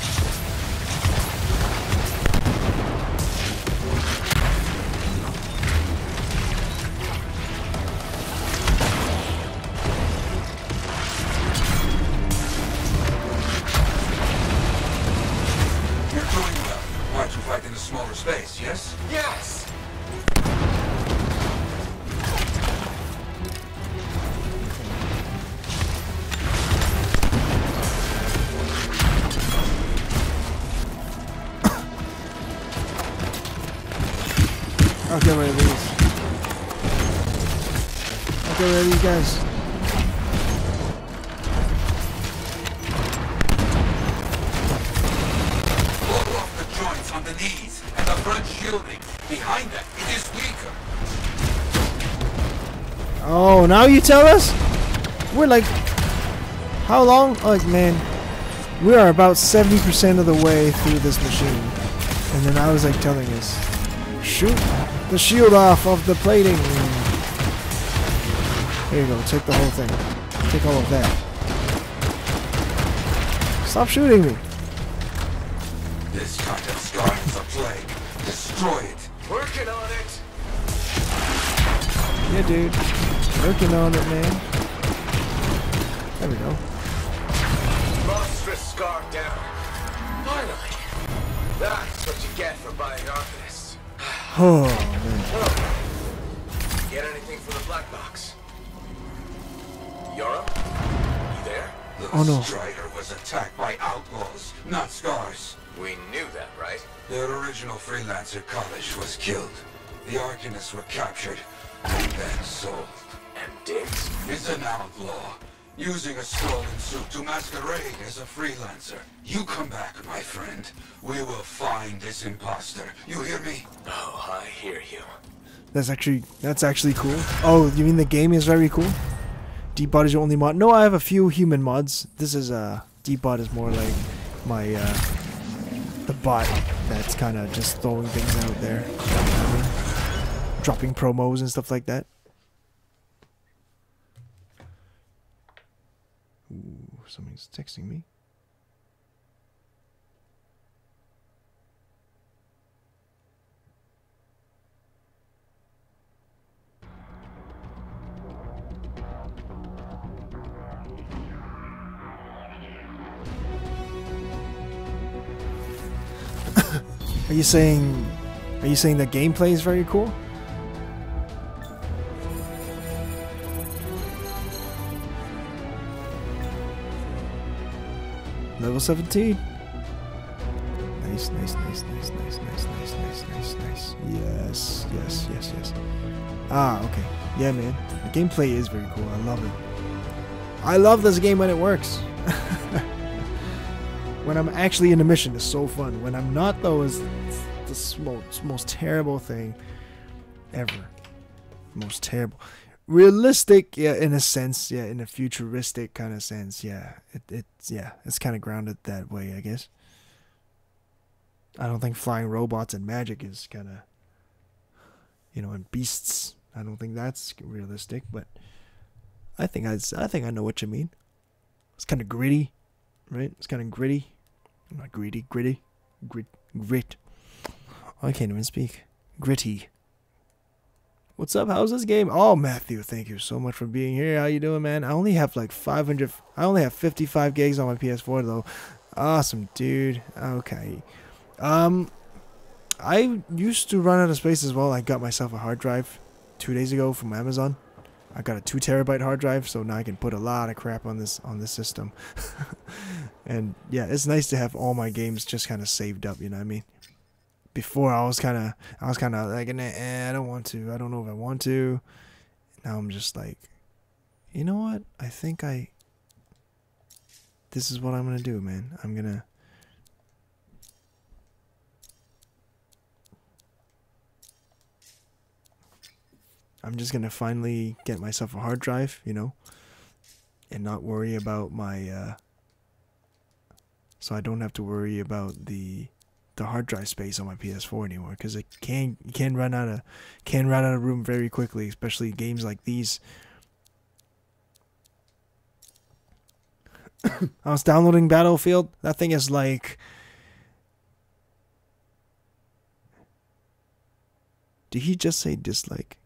You're doing well. Why'd you fight in a smaller space, yes? Yes! I'll get rid of these. I'll get rid of these guys. Blow off the joints on the knees and the front shielding. Behind that, it is weaker. Oh, now you tell us? We're like, how long? Like, man, we are about 70% of the way through this machine. And then I was like telling us, shoot the shield off of the plating. There you go. Take the whole thing. Take all of that. Stop shooting me. This kind of scar is a plague. Destroy it. Working on it. Yeah, dude. Working on it, man. There we go. Monstrous scar down. Finally. That's what you get for buying Arcanists. Oh, man. Get anything from the black box? Yara? You there? Oh, no. The Strider was attacked by outlaws, not Scars. We knew that, right? Their original freelancer college was killed. The Arcanists were captured and then sold. And Diggs? He's an outlaw, using a stolen suit to masquerade as a freelancer. You come back, my friend. We will find this imposter. You hear me? Oh, I hear you. That's actually cool. Oh, you mean the game is very cool? Deepbot is your only mod? No, I have a few human mods. This is Deepbot is more like my the bot that's kind of just throwing things out there. Dropping promos and stuff like that. Ooh, something's texting me. Are you saying the gameplay is very cool? Level 17. Nice, nice, nice, nice, nice, nice, nice, nice, nice, nice. Yes, yes, yes, yes. Ah, okay. Yeah, man. The gameplay is very cool. I love it. I love this game when it works. When I'm actually in a mission, it's so fun. When I'm not, though, it's the most terrible thing ever. Most terrible. Realistic, yeah, in a sense, yeah, in a futuristic kind of sense, yeah. It's kind of grounded that way, I guess. I don't think flying robots and magic is kind of, you know, and beasts. I don't think that's realistic, but I think I know what you mean. It's kind of gritty, right? It's kind of gritty. Not greedy, gritty. Grit. Oh, I can't even speak. Gritty. What's up? How's this game? Oh, Matthew, thank you so much for being here. How you doing, man? I only have like 500... I only have 55 gigs on my PS4, though. Awesome, dude. Okay. I used to run out of space as well. I got myself a hard drive 2 days ago from Amazon. I got a 2 terabyte hard drive, so now I can put a lot of crap on this system. And yeah, it's nice to have all my games just kind of saved up. You know what I mean? Before I was kind of like, eh, I don't know if I want to. Now I'm just like, you know what? I think this is what I'm gonna do, man. I'm gonna. I'm just gonna finally get myself a hard drive, you know, and not worry about my so I don't have to worry about the hard drive space on my PS4 anymore, because it can run out of room very quickly, especially games like these. I was downloading Battlefield. That thing is like, did he just say dislike?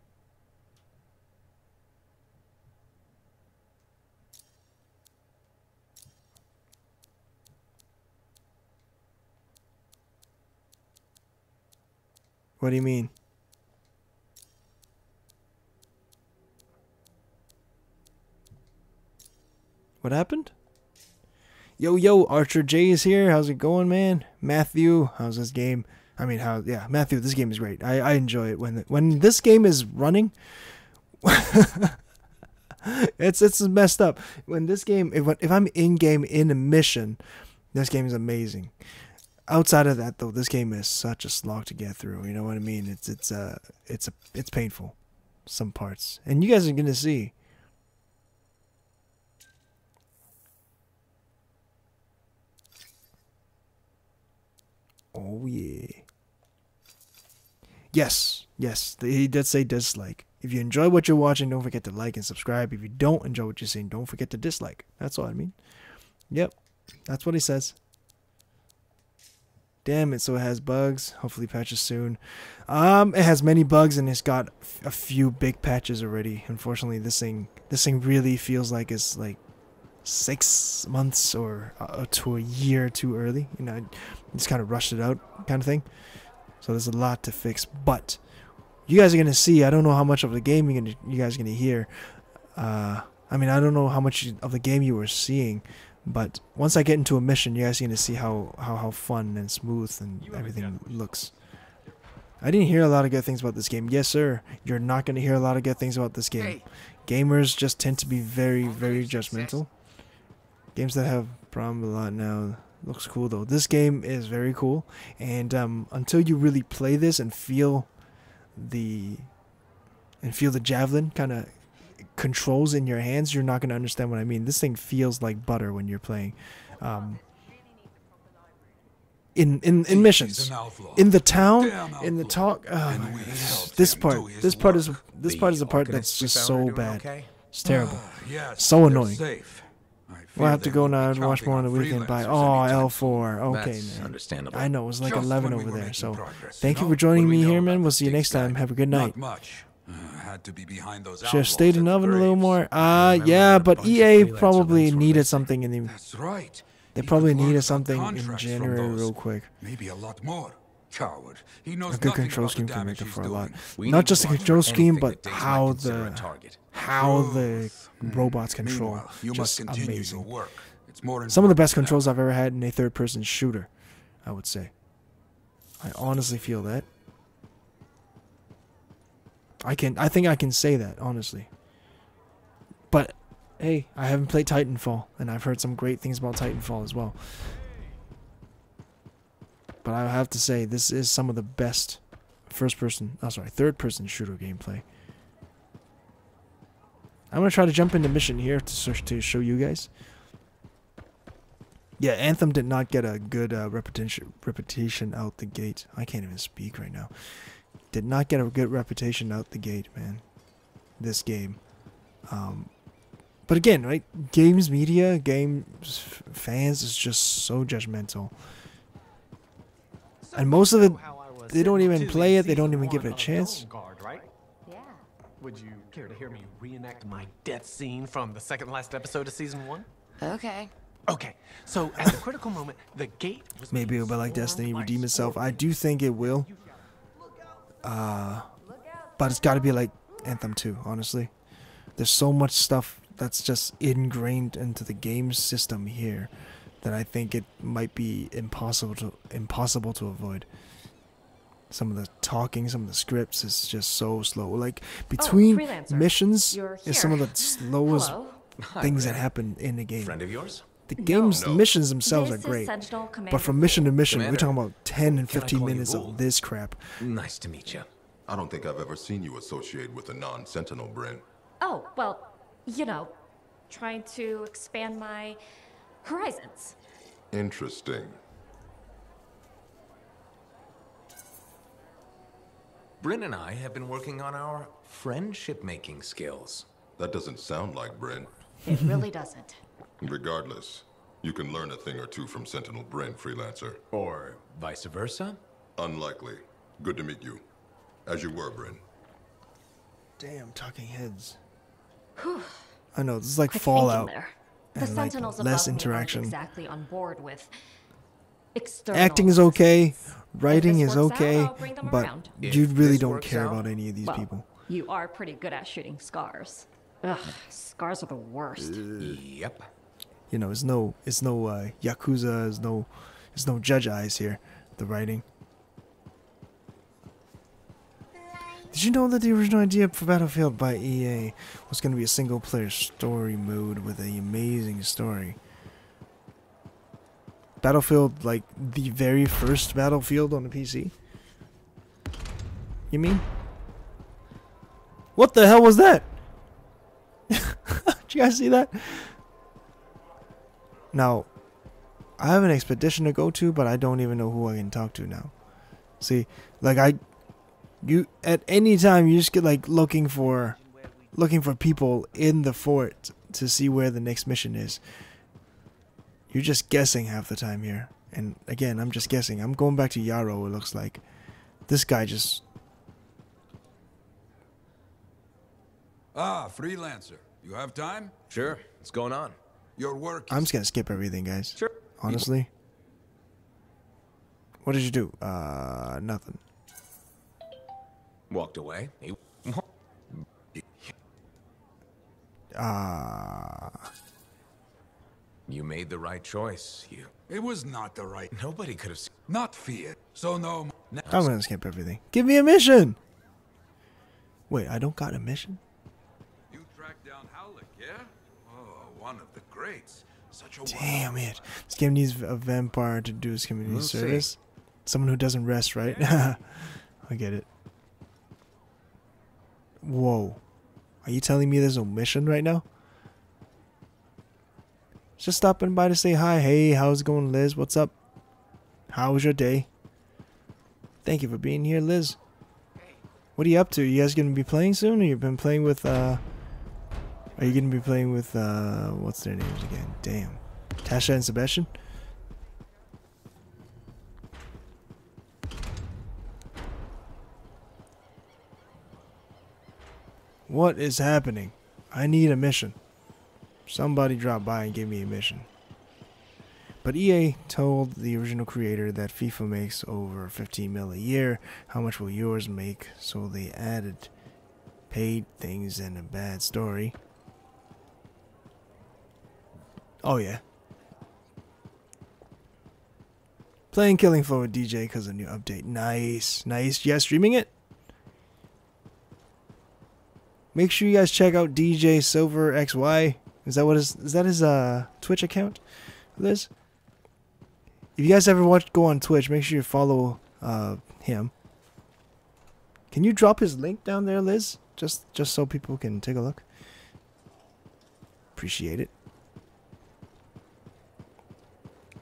What do you mean? What happened? Yo, yo, Archer J is here. How's it going, man? Matthew, how's this game? I mean, yeah, Matthew, this game is great. I enjoy it when this game is running. it's messed up. When this game, if I'm in game in a mission, this game is amazing. Outside of that, though, this game is such a slog to get through. You know what I mean? It's painful, some parts, and you guys are gonna see. Oh yeah. Yes, yes. He did say dislike. If you enjoy what you're watching, don't forget to like and subscribe. If you don't enjoy what you're seeing, don't forget to dislike. That's all I mean. Yep, that's what he says. Damn it, so it has bugs. Hopefully patches soon. It has many bugs and it's got a few big patches already. Unfortunately, this thing really feels like it's like 6 months or to a year too early. You know, I just kind of rushed it out kind of thing. So there's a lot to fix, but you guys are going to see. I don't know how much of the game you guys are going to hear. I mean, I don't know how much of the game you were seeing, but once I get into a mission, you guys are going to see how fun and smooth and everything looks. I didn't hear a lot of good things about this game. Yes, sir. You're not going to hear a lot of good things about this game. Hey. Gamers just tend to be very, very judgmental. Games that have problems a lot now. Looks cool, though. This game is very cool. And until you really play this and feel the javelin kind of controls in your hands, you're not going to understand what I mean. This thing feels like butter when you're playing. In missions, in the town, in the talk. This part is the part that's just so bad. It's terrible. So annoying. We'll have to go now and watch more on the weekend. By L4. Okay, man. I know, it was like 11 over there. So thank you for joining me here, man. We'll see you next time. Have a good night. Should have stayed in the oven a little more. Yeah, but EA probably needed something in the... That's right. They probably needed something in January real quick. Maybe a lot more. Coward. He knows a good control scheme can make up for a lot. Not just the control scheme, but how the robots control. Just amazing. Some of the best controls I've ever had in a third-person shooter, I would say. I honestly feel that. I think I can say that, honestly. But hey, I haven't played Titanfall, and I've heard some great things about Titanfall as well. But I have to say, this is some of the best third-person shooter gameplay. I'm going to try to jump into mission here to show you guys. Yeah, Anthem did not get a good reputation out the gate. I can't even speak right now. Did not get a good reputation out the gate, man. This game. But again, right? Games media, games fans is just so judgmental. And most of it, they don't even play it. They don't even give it a chance. Would you care to hear me reenact my death scene from the second last episode of season 1? Okay. Okay. So at the critical moment, the gate was... Maybe it'll be like Destiny redeem itself. I do think it will. But it's got to be like Anthem 2, honestly. There's so much stuff that's just ingrained into the game system here that I think it might be impossible to avoid. Some of the talking, some of the scripts is just so slow. Like between missions is some of the slowest things that happen in the game. Friend of yours? The game's missions themselves are great, but from mission to mission, we're talking about 10 and 15 minutes of this crap. Nice to meet you. I don't think I've ever seen you associate with a non-sentinel, Bryn. Oh, well, you know, trying to expand my horizons. Interesting. Bryn and I have been working on our friendship-making skills. That doesn't sound like Bryn. It really doesn't. Regardless, you can learn a thing or two from Sentinel Bryn, freelancer. Or vice versa? Unlikely. Good to meet you. As you were, Bryn. Damn, talking heads. Whew. I know, this is like Fallout. The Sentinels like less interaction. Exactly on board with external. Acting is okay, writing is okay, out, but you really don't care about any of these people. You are pretty good at shooting Scars. Ugh, Scars are the worst. Yep. You know, it's no Yakuza, it's no Judge Eyes here. The writing. Did you know that the original idea for Battlefield by EA was going to be a single-player story mode with an amazing story? Battlefield, like the very first Battlefield on the PC? You mean? What the hell was that? Did you guys see that? Now, I have an expedition to go to, but I don't even know who I can talk to now. See, like You at any time you just get like looking for people in the fort to see where the next mission is. You're just guessing half the time here. And again, I'm just guessing. I'm going back to Yarrow, it looks like. This guy just... Ah, freelancer. You have time? Sure. What's going on? Your work is... I'm just going to skip everything, guys. Sure. Honestly. What did you do? Nothing. Walked away. You made the right choice. You. It was not the right. Nobody could have. Not fear. So no. I'm gonna skip everything. Give me a mission. Wait, I don't got a mission. You tracked down Howlick, yeah? Oh, one of the greats. Such a. Damn it! This game needs a vampire to do his community service. Someone who doesn't rest, right? Yeah. I get it. Whoa. Are you telling me there's a mission right now? Just stopping by to say hi. Hey, how's it going, Liz? What's up? How was your day? Thank you for being here, Liz. What are you up to? You guys gonna be playing soon? Or you've been playing with, Are you gonna be playing with, what's their names again? Damn. Tasha and Sebastian? What is happening? I need a mission. Somebody dropped by and gave me a mission. But EA told the original creator that FIFA makes over 15 mil a year. How much will yours make? So they added paid things and a bad story. Oh yeah. Playing Killing Floor with DJ because of a new update. Nice. Nice. Yeah, streaming it? Make sure you guys check out DJ Silver XY. Is that what is that his Twitch account, Liz? If you guys ever go on Twitch, make sure you follow him. Can you drop his link down there, Liz? Just so people can take a look. Appreciate it.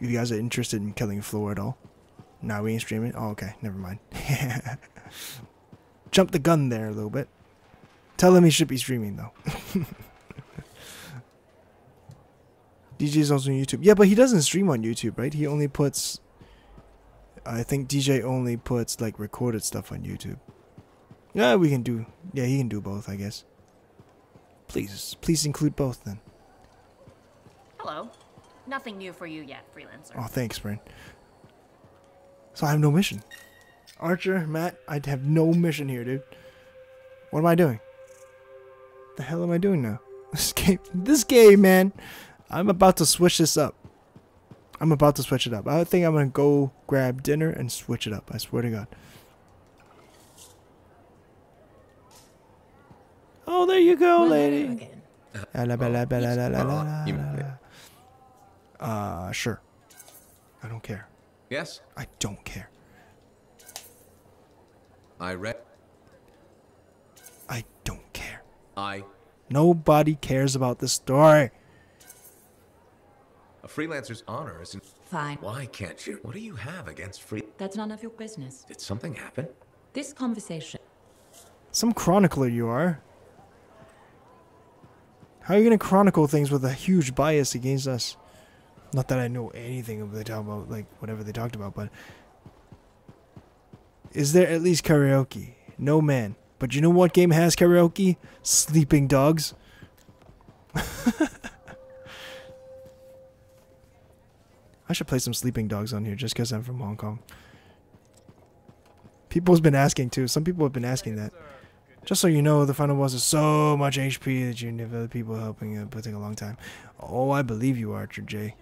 If you guys are interested in Killing Floor at all. Nah, we ain't streaming. Oh, okay, never mind. Jump the gun there a little bit. Tell him he should be streaming, though. DJ's also on YouTube. Yeah, but he doesn't stream on YouTube, right? He only puts... I think DJ only puts, like, recorded stuff on YouTube. Yeah, we can do... Yeah, he can do both, I guess. Please include both, then. Hello. Nothing new for you yet, freelancer. Oh, thanks, Bryn. So I have no mission. Archer, Matt, I'd have no mission here, dude. What am I doing? The hell am I doing now? This game, man. I'm about to switch this up. I'm about to switch it up. I think I'm gonna go grab dinner and switch it up. I swear to God. Oh, there you go, lady. Sure. I don't care. Yes. I don't care. I don't care. Nobody cares about this story. A freelancer's honor isn't... Fine. Why can't you? What do you have against free... That's none of your business. Did something happen? This conversation... Some chronicler you are. How are you going to chronicle things with a huge bias against us? Not that I know anything of what they talk about, like, whatever they talked about, but... Is there at least karaoke? No, man. But you know what game has karaoke? Sleeping Dogs. I should play some Sleeping Dogs on here just because I'm from Hong Kong. People's been asking too. Some people have been asking that. Just so you know, the final boss is so much HP that you need other people helping it, but take a long time. Oh, I believe you, Archer J.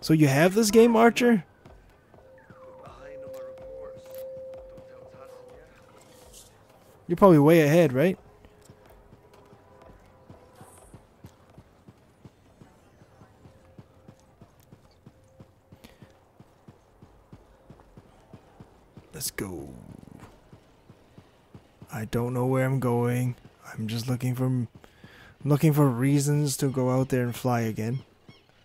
So you have this game, Archer? You're probably way ahead, right? Let's go. I don't know where I'm going. I'm just looking for reasons to go out there and fly again.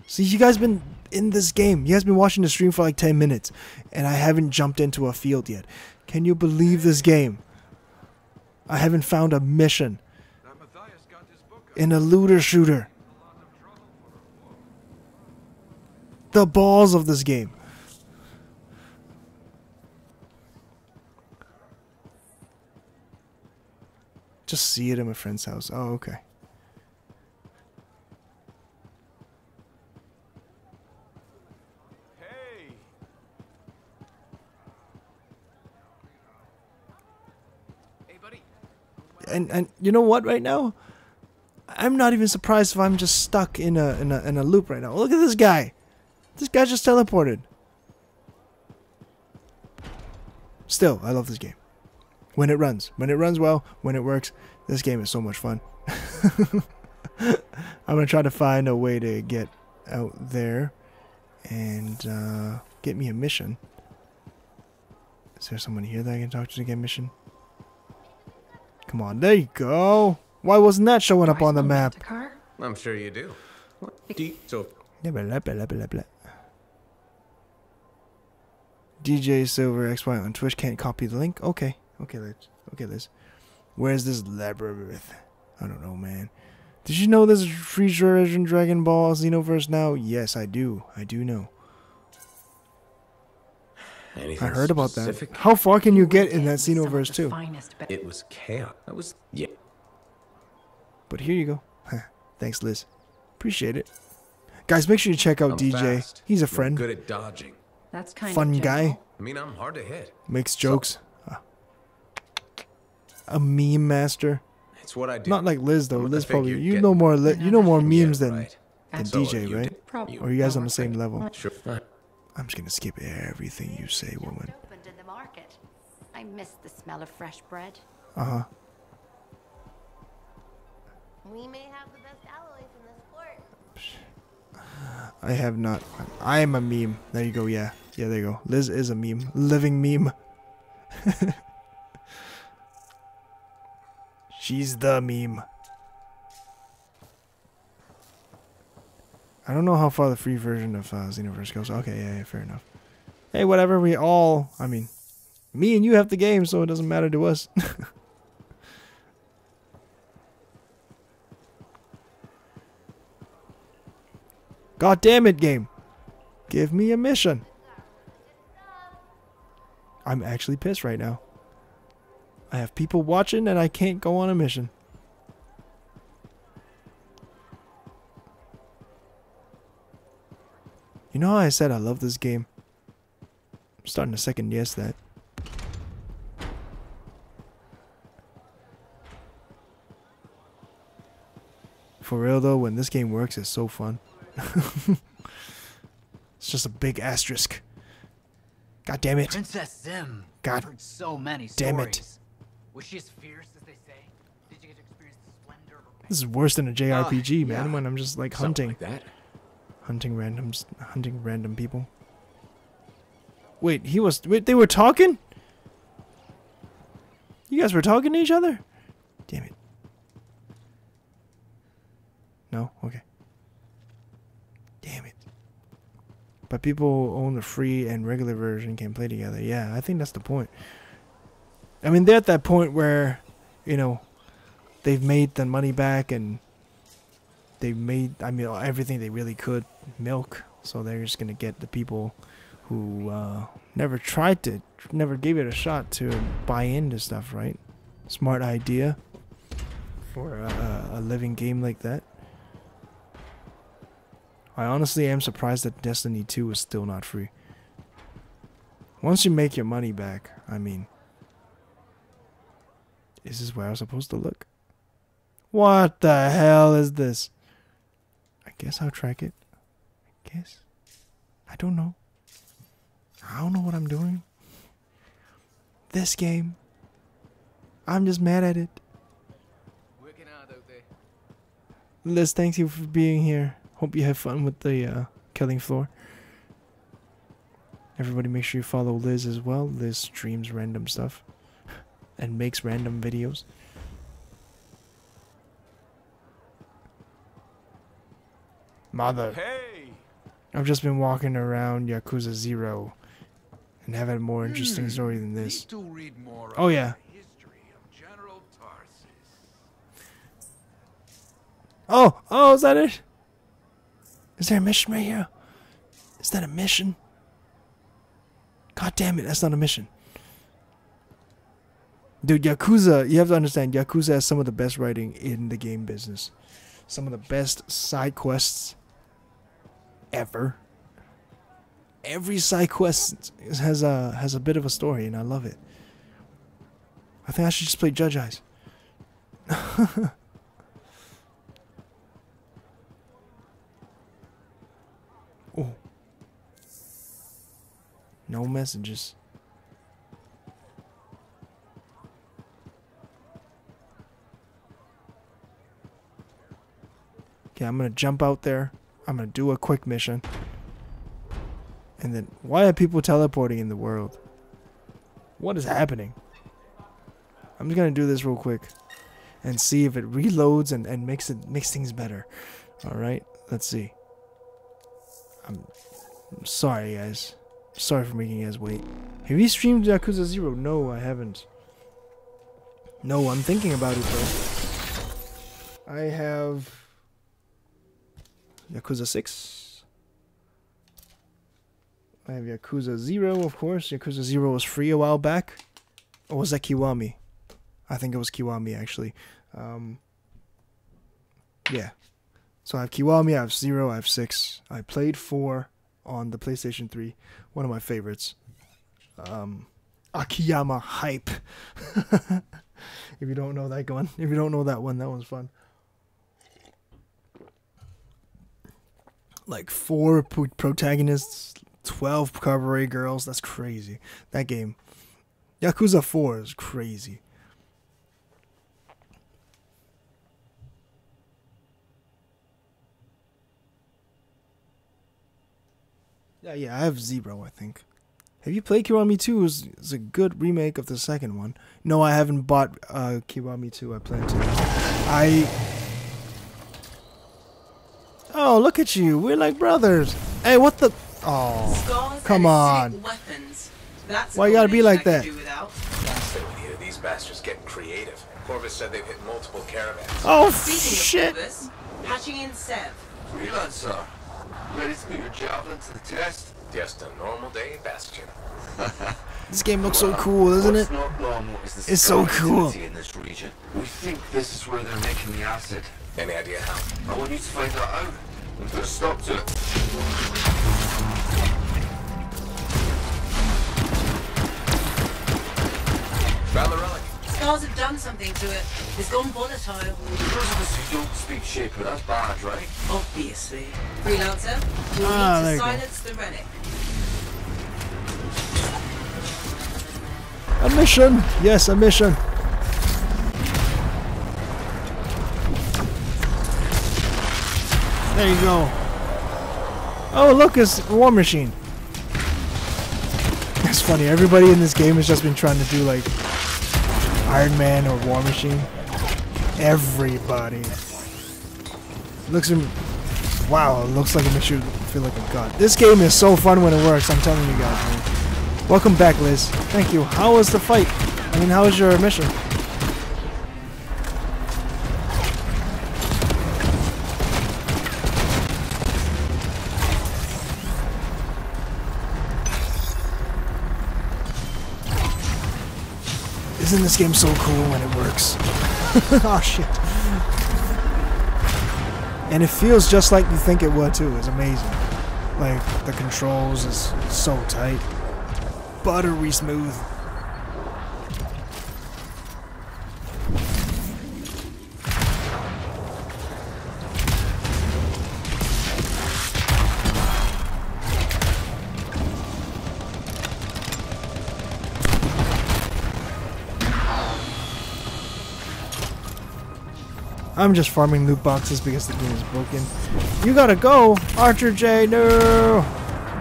See, you guys been in this game. You guys been watching the stream for like 10 minutes and I haven't jumped into a field yet. Can you believe this game? I haven't found a mission in a looter shooter. the balls of this game. Just see it at my friend's house. Oh, okay. Hey. Hey, buddy. And you know what? Right now, I'm not even surprised if I'm just stuck in a loop right now. Look at this guy. This guy just teleported. Still, I love this game. When it runs well, when it works, this game is so much fun. I'm gonna try to find a way to get out there and get me a mission. Is there someone here that I can talk to get a mission? Come on, there you go. Why wasn't that showing up on the map? I'm sure you do. DJ Silver XY on Twitch can't copy the link. Okay. Okay, Liz. Where's this labyrinth? I don't know, man. Did you know there's a free version Dragon Ball Xenoverse now? Yes, I do. I do know. Anything I heard about specific? That. How far can you get in that Xenoverse too? It was chaos. That was yeah. But here you go. Thanks, Liz. Appreciate it. Guys, make sure you check out DJ. Fast. He's a friend. You're good at dodging. That's kind fun of guy. I mean, I'm hard to hit. Makes jokes. So a meme master. It's what I do. Not like Liz though. Liz probably you know more memes than DJ, right? Or you guys on the same level. Sure. I'm just gonna skip everything you say, woman. I miss the smell of fresh bread. Uh-huh. We may have the best alloys in this port. I have not. I am a meme. There you go. Yeah. Yeah. There you go. Liz is a meme. Living meme. She's the meme. I don't know how far the free version of Xenoverse goes. Okay, yeah, fair enough. Hey, whatever, we all... I mean, me and you have the game, so it doesn't matter to us. God damn it, game. Give me a mission. I'm actually pissed right now. I have people watching and I can't go on a mission. You know how I said I love this game? I'm starting to second guess that. For real though, when this game works, it's so fun. It's just a big asterisk. God damn it. Princess Zim. God. I've heard so many damn stories. It. Was she as fierce as they say? Did you get to experience the splendor of her? This is worse than a JRPG, man, yeah. When I'm just like hunting. Like that. Hunting random people. Wait, they were talking? You guys were talking to each other? Damn it. No? Okay. Damn it. But people who own the free and regular version can play together. Yeah, I think that's the point. I mean, they're at that point where, you know, they've made the money back and they've made, I mean, everything they really could milk. So they're just going to get the people who never gave it a shot to buy into stuff, right? Smart idea for a living game like that. I honestly am surprised that Destiny 2 is still not free. Once you make your money back, I mean... Is this where I was supposed to look? What the hell is this? I guess I'll track it. I guess. I don't know. I don't know what I'm doing. This game. I'm just mad at it. Liz, thank you for being here. Hope you have fun with the Killing Floor. Everybody make sure you follow Liz as well. Liz streams random stuff. And makes random videos. Mother. Hey. I've just been walking around Yakuza 0 and have had a more interesting story than this. Oh yeah. Oh, is that it? Is there a mission right here? Is that a mission? God damn it, that's not a mission. Dude, Yakuza, you have to understand, Yakuza has some of the best writing in the game business. Some of the best side quests ever. Every side quest has a bit of a story, and I love it. I think I should just play Judge Eyes. Oh. No messages. Okay, I'm gonna jump out there. I'm gonna do a quick mission. And then, why are people teleporting in the world? What is happening? I'm just gonna do this real quick and see if it reloads and makes things better. Alright, let's see. I'm sorry, guys. Sorry for making you guys wait. Have you streamed Yakuza 0? No, I haven't. No, I'm thinking about it though. I have Yakuza 6. I have Yakuza 0, of course. Yakuza 0 was free a while back. Or was that Kiwami? I think it was Kiwami, actually. Yeah. So I have Kiwami, I have 0, I have 6. I played 4 on the PlayStation 3. One of my favorites. Akiyama Hype. If you don't know that one. If you don't know that one's fun. Like 4 protagonists... 12 cabaret girls, that's crazy. That game. Yakuza 4 is crazy. Yeah, I have 0, I think. Have you played Kiwami 2? It's a good remake of the second one. No, I haven't bought Kiwami 2. I plan to. Oh, look at you. We're like brothers. Hey, what the... Oh, Scars, come on. Why you gotta be like that? Stay with you. These bastards get creative. Corvus said they've hit multiple caravans. Oh, shit. Corvus, patching in Sev. Freelancer, ready to put your Javelin to the test? Just a normal day, Bastion. This game looks so cool, isn't it? It's so cool. In this region. We think this is where they're making the acid. Any idea how? I want you to find that out. And put a stop to it. Scars have done something to it. It's gone volatile. Those of us who don't speak Shaper, that's bad, right? Obviously. Freelancer, you need to silence the Relic. A mission! Yes, a mission! There you go. Oh, look, it's War Machine. It's funny, everybody in this game has just been trying to do like Iron Man or War Machine. Everybody. Wow, it looks like it makes you feel like a god. This game is so fun when it works, I'm telling you guys, man. Welcome back, Liz. Thank you. How was the fight? I mean, how was your mission? Isn't this game so cool when it works? Oh shit. And it feels just like you think it would too. It's amazing. Like, the controls is so tight. Buttery smooth. I'm just farming loot boxes because the game is broken. You gotta go, Archer J. No.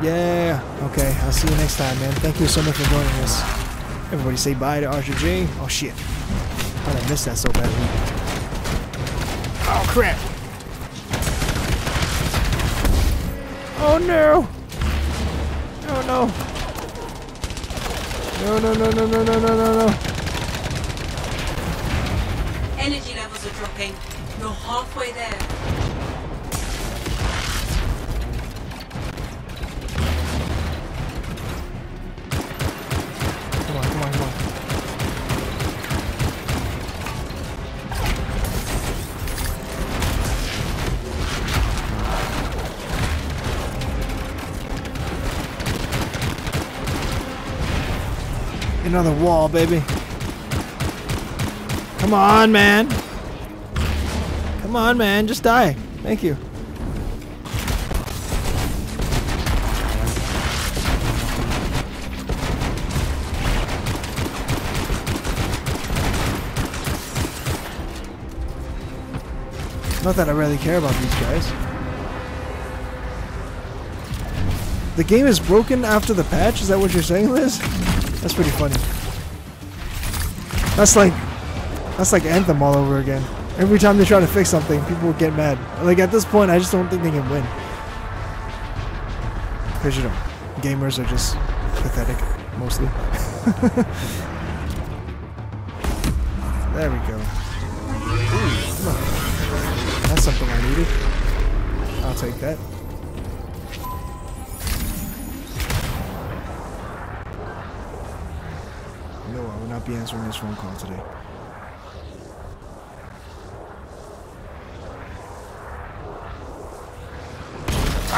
Yeah. Okay. I'll see you next time, man. Thank you so much for joining us. Everybody, say bye to Archer J. Oh shit! How did I miss that so badly? Oh crap! Oh no! Oh no! No! Energy levels are dropping. You're halfway there. another wall, baby. Come on, man. Come on, man. Just die. Thank you. Not that I really care about these guys. The game is broken after the patch? Is that what you're saying, Liz? That's pretty funny. That's like Anthem all over again. Every time they try to fix something, people get mad. Like, at this point, I just don't think they can win. Because, you know, gamers are just pathetic, mostly. There we go. Ooh, come on. That's something I needed. I'll take that. No, I will not be answering this phone call today.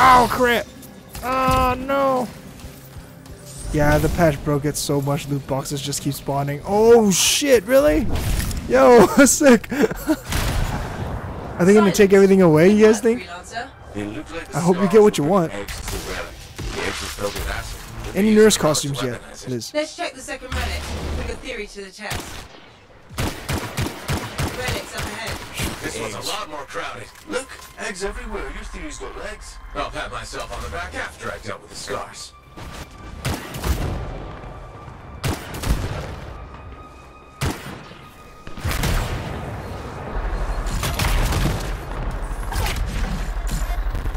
Oh, crap! Oh, no! Yeah, the patch broke it so much, loot boxes just keep spawning. Oh, shit, really? Yo, sick! Are they gonna take everything away, you guys think? I hope you get what you want. Any nurse costumes yet, Liz? Let's check the second relic. Bring a theory to the test. Relic's up ahead. This one's a lot more crowded. Look, eggs everywhere. Your theory's got legs. I'll pat myself on the back after I dealt with the scars.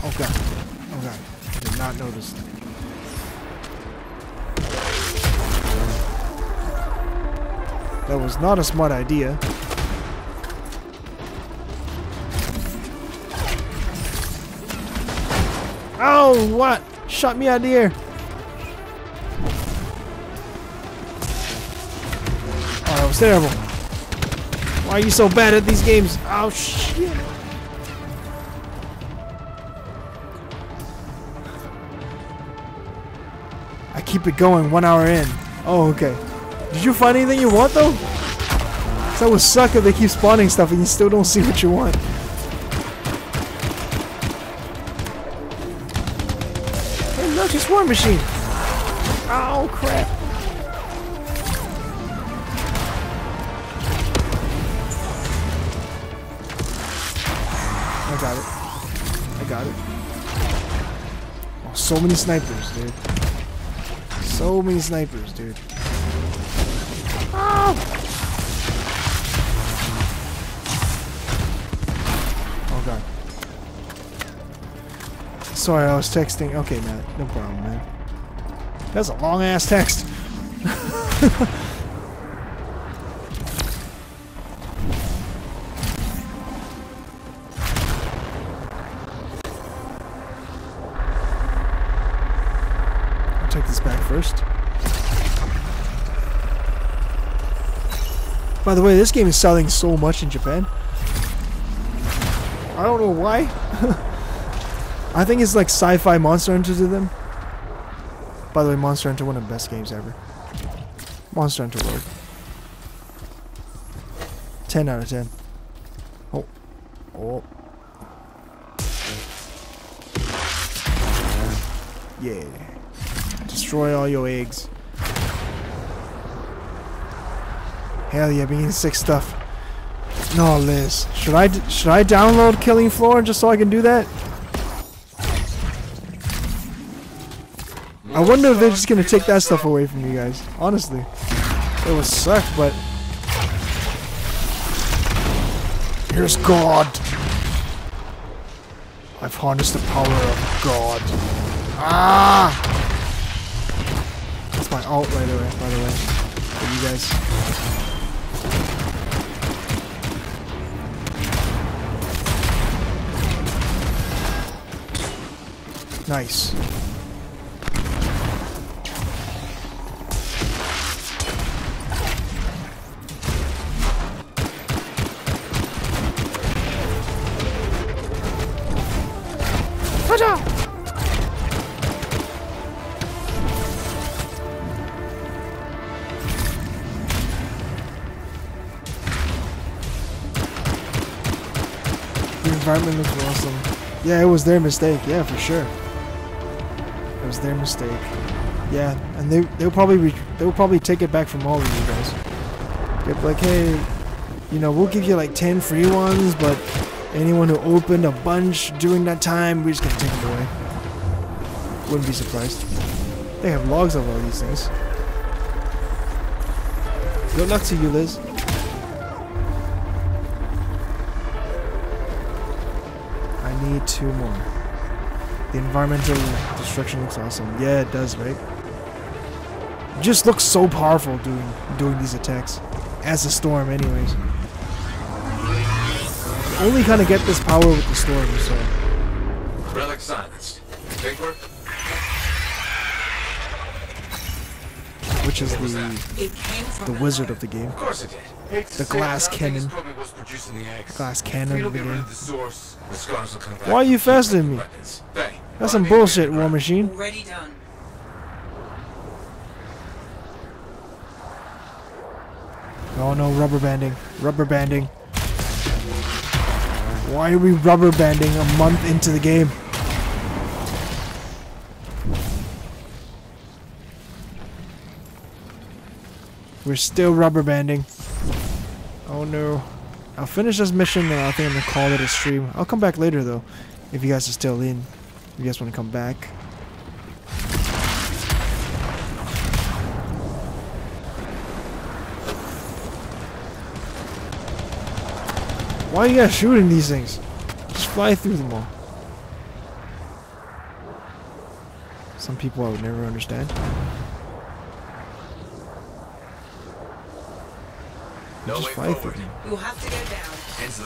Oh god. Oh god. I did not notice that. That was not a smart idea. Oh, what? Shot me out of the air. Oh, that was terrible. Why are you so bad at these games? Oh, shit. I keep it going 1 hour in. Oh, okay. Did you find anything you want, though? That would suck if they keep spawning stuff and you still don't see what you want. Hey, look, it's War Machine! Oh, crap! I got it. I got it. Oh, so many snipers, dude. So many snipers, dude. Oh god. Sorry, I was texting. Okay, Matt. No problem, man. That's a long ass text. I'll take this back first. By the way, this game is selling so much in Japan. I don't know why. I think it's like sci-fi Monster Hunter to them. By the way, Monster Hunter, one of the best games ever. Monster Hunter World. 10 out of 10. Oh. Oh. Yeah. Destroy all your eggs. Hell yeah, being sick stuff. No, Liz. Should I download Killing Floor just so I can do that? I wonder if they're just gonna take that stuff away from you guys. Honestly, it would suck, but here's God. I've harnessed the power of God. Ah! That's my alt right away. By the way, for you guys. Nice. Watch out! The environment looks awesome. Yeah, it was their mistake. Yeah, for sure. It was their mistake. Yeah, and they'll probably take it back from all of you guys. They're like, hey, you know, we'll give you like 10 free ones, but anyone who opened a bunch during that time, we're just gonna take it away. Wouldn't be surprised. They have logs of all these things. Good luck to you, Liz. I need 2 more. The environmental destruction looks awesome. Yeah, it does, right? It just looks so powerful doing these attacks. As a storm, anyways. You only kind of get this power with the storm, so... Relic silenced. Big work. Which is the wizard of the game. Of course it did. The glass cannon. Glass cannon of the game. Why are you faster than me? That's some bullshit, War Machine. Oh no, rubber banding. Rubber banding. Why are we rubber banding a month into the game? We're still rubber banding. Oh no. I'll finish this mission and I think I'm gonna call it a stream. I'll come back later though, if you guys are still in. If you guys wanna come back. Why are you guys shooting these things? Just fly through them all. Some people I would never understand. No way forward. You'll have to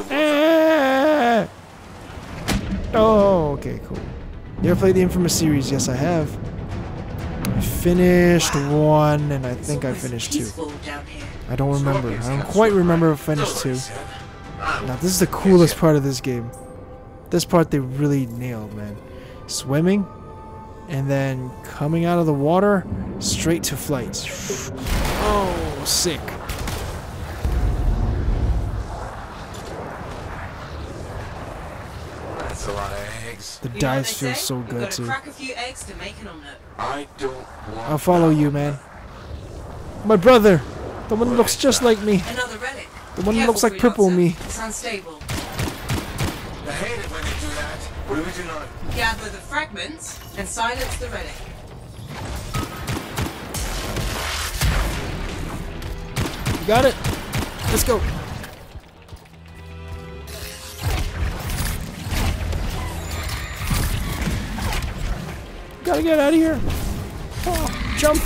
go down. Oh, okay, cool. You ever played the Infamous series? Yes, I have. I finished one, and I think I finished 2. I don't remember. I don't quite remember if I finished 2. Now, this is the coolest part of this game. This part they really nailed, man. Swimming, and then coming out of the water, straight to flight. Oh, sick. A lot of eggs. The dice feel so good too. I'll follow you, man. My brother, the one that looks just like me. The one that looks like purple me. It's unstable. I hate it when they do that. What do we do now? Gather the fragments and silence the relic. You got it. Let's go. Gotta get out of here. Oh, jump!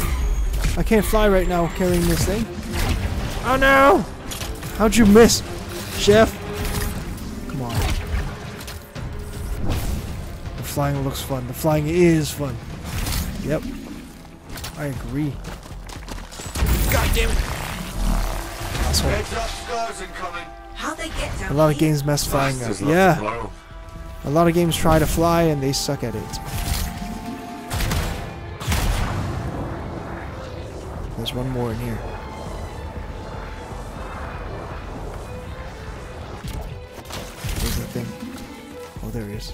I can't fly right now carrying this thing. Oh no! How'd you miss, Jeff? Come on. The flying looks fun. The flying is fun. Yep. I agree. God damn it! Asshole. A lot of games mess flying up. Yeah. A lot of games try to fly and they suck at it. There's one more in here. Where's that thing? Oh, there it is.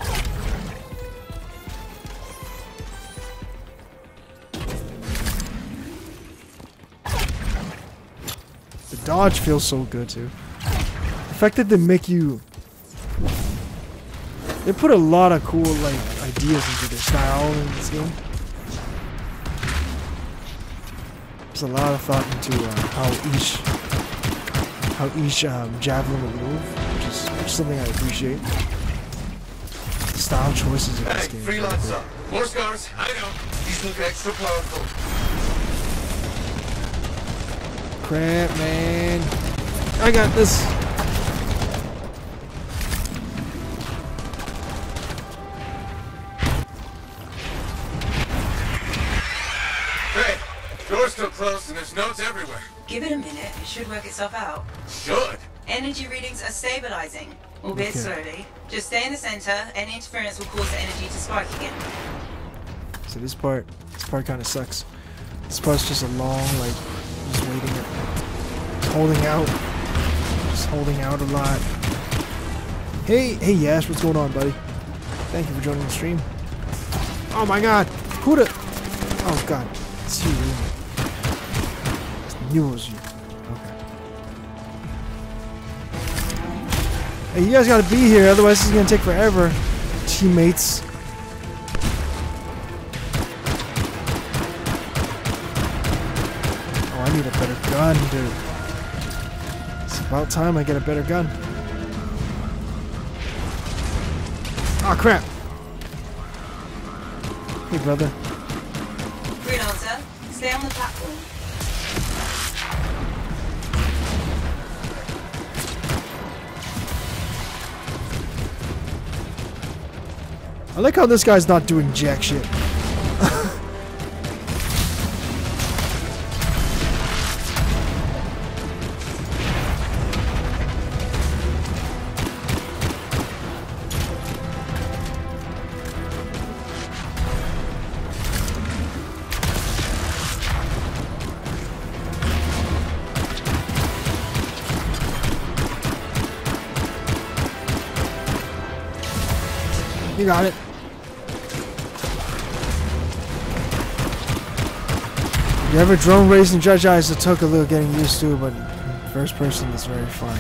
The dodge feels so good too. The fact that they make you... They put a lot of cool like ideas into their style in this game. A lot of thought into how each javelin will move, which is something I appreciate. The style choices in this game. Free lots up. More scars. I know. These look extra powerful. Crap, man. I got this. Close and there's notes everywhere. Give it a minute, it should work itself out. Should? Energy readings are stabilizing, albeit slowly. Just stay in the center, any interference will cause the energy to spike again. So this part kind of sucks. This part's just a long, like, just waiting, just holding out a lot. Hey Yash, what's going on, buddy? Thank you for joining the stream. Oh my god, who the... Oh god, it's you. I knew it was you. Okay. Hey, you guys gotta be here, otherwise this is gonna take forever, teammates. Oh, I need a better gun, dude. It's about time I get a better gun. Oh crap! Hey brother. Green on, sir. Stay on the platform. I like how this guy's not doing jack shit. You got it. You ever drone racing Judge Eyes? It took a little getting used to, but first person is very fun.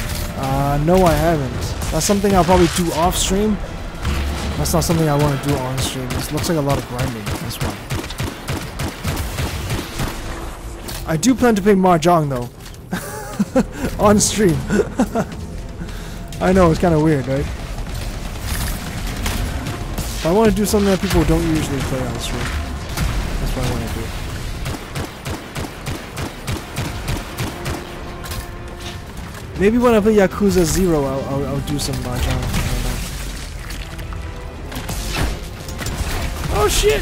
No, I haven't. That's something I'll probably do off stream. That's not something I want to do on stream. This looks like a lot of grinding. That's why. I do plan to play Mahjong though. On stream. I know, it's kind of weird, right? I want to do something that people don't usually play on stream. That's what I want to do. Maybe when I play Yakuza 0, I'll do some Mahjong. Oh shit!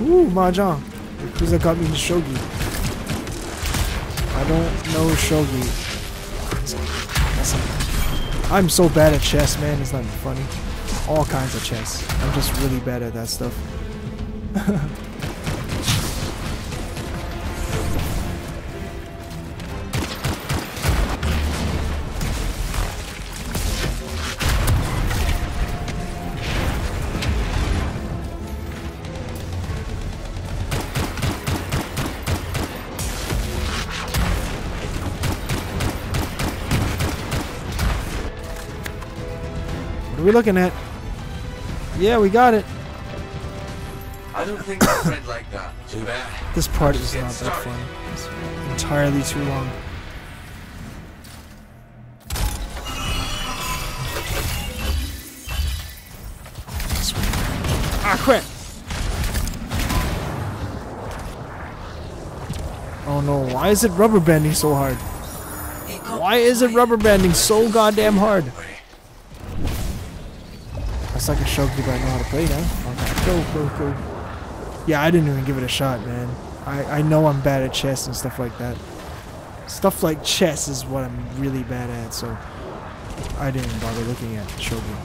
Ooh, Mahjong. Yakuza got me in Shogi. I don't know Shogi. I'm so bad at chess, man. It's not even funny. All kinds of chess. I'm just really bad at that stuff. We're looking at. Yeah, we got it. I don't think I read like that. Too bad. This part is not that fun. It's entirely too long. Sweet. Ah, crap! Oh no! Why is it rubber banding so hard? Why is it rubber banding so goddamn hard? It's like a shogi, but I know how to play now. Okay, go. Yeah, I didn't even give it a shot, man. I know I'm bad at chess and stuff like that. Stuff like chess is what I'm really bad at, so I didn't bother looking at shogi.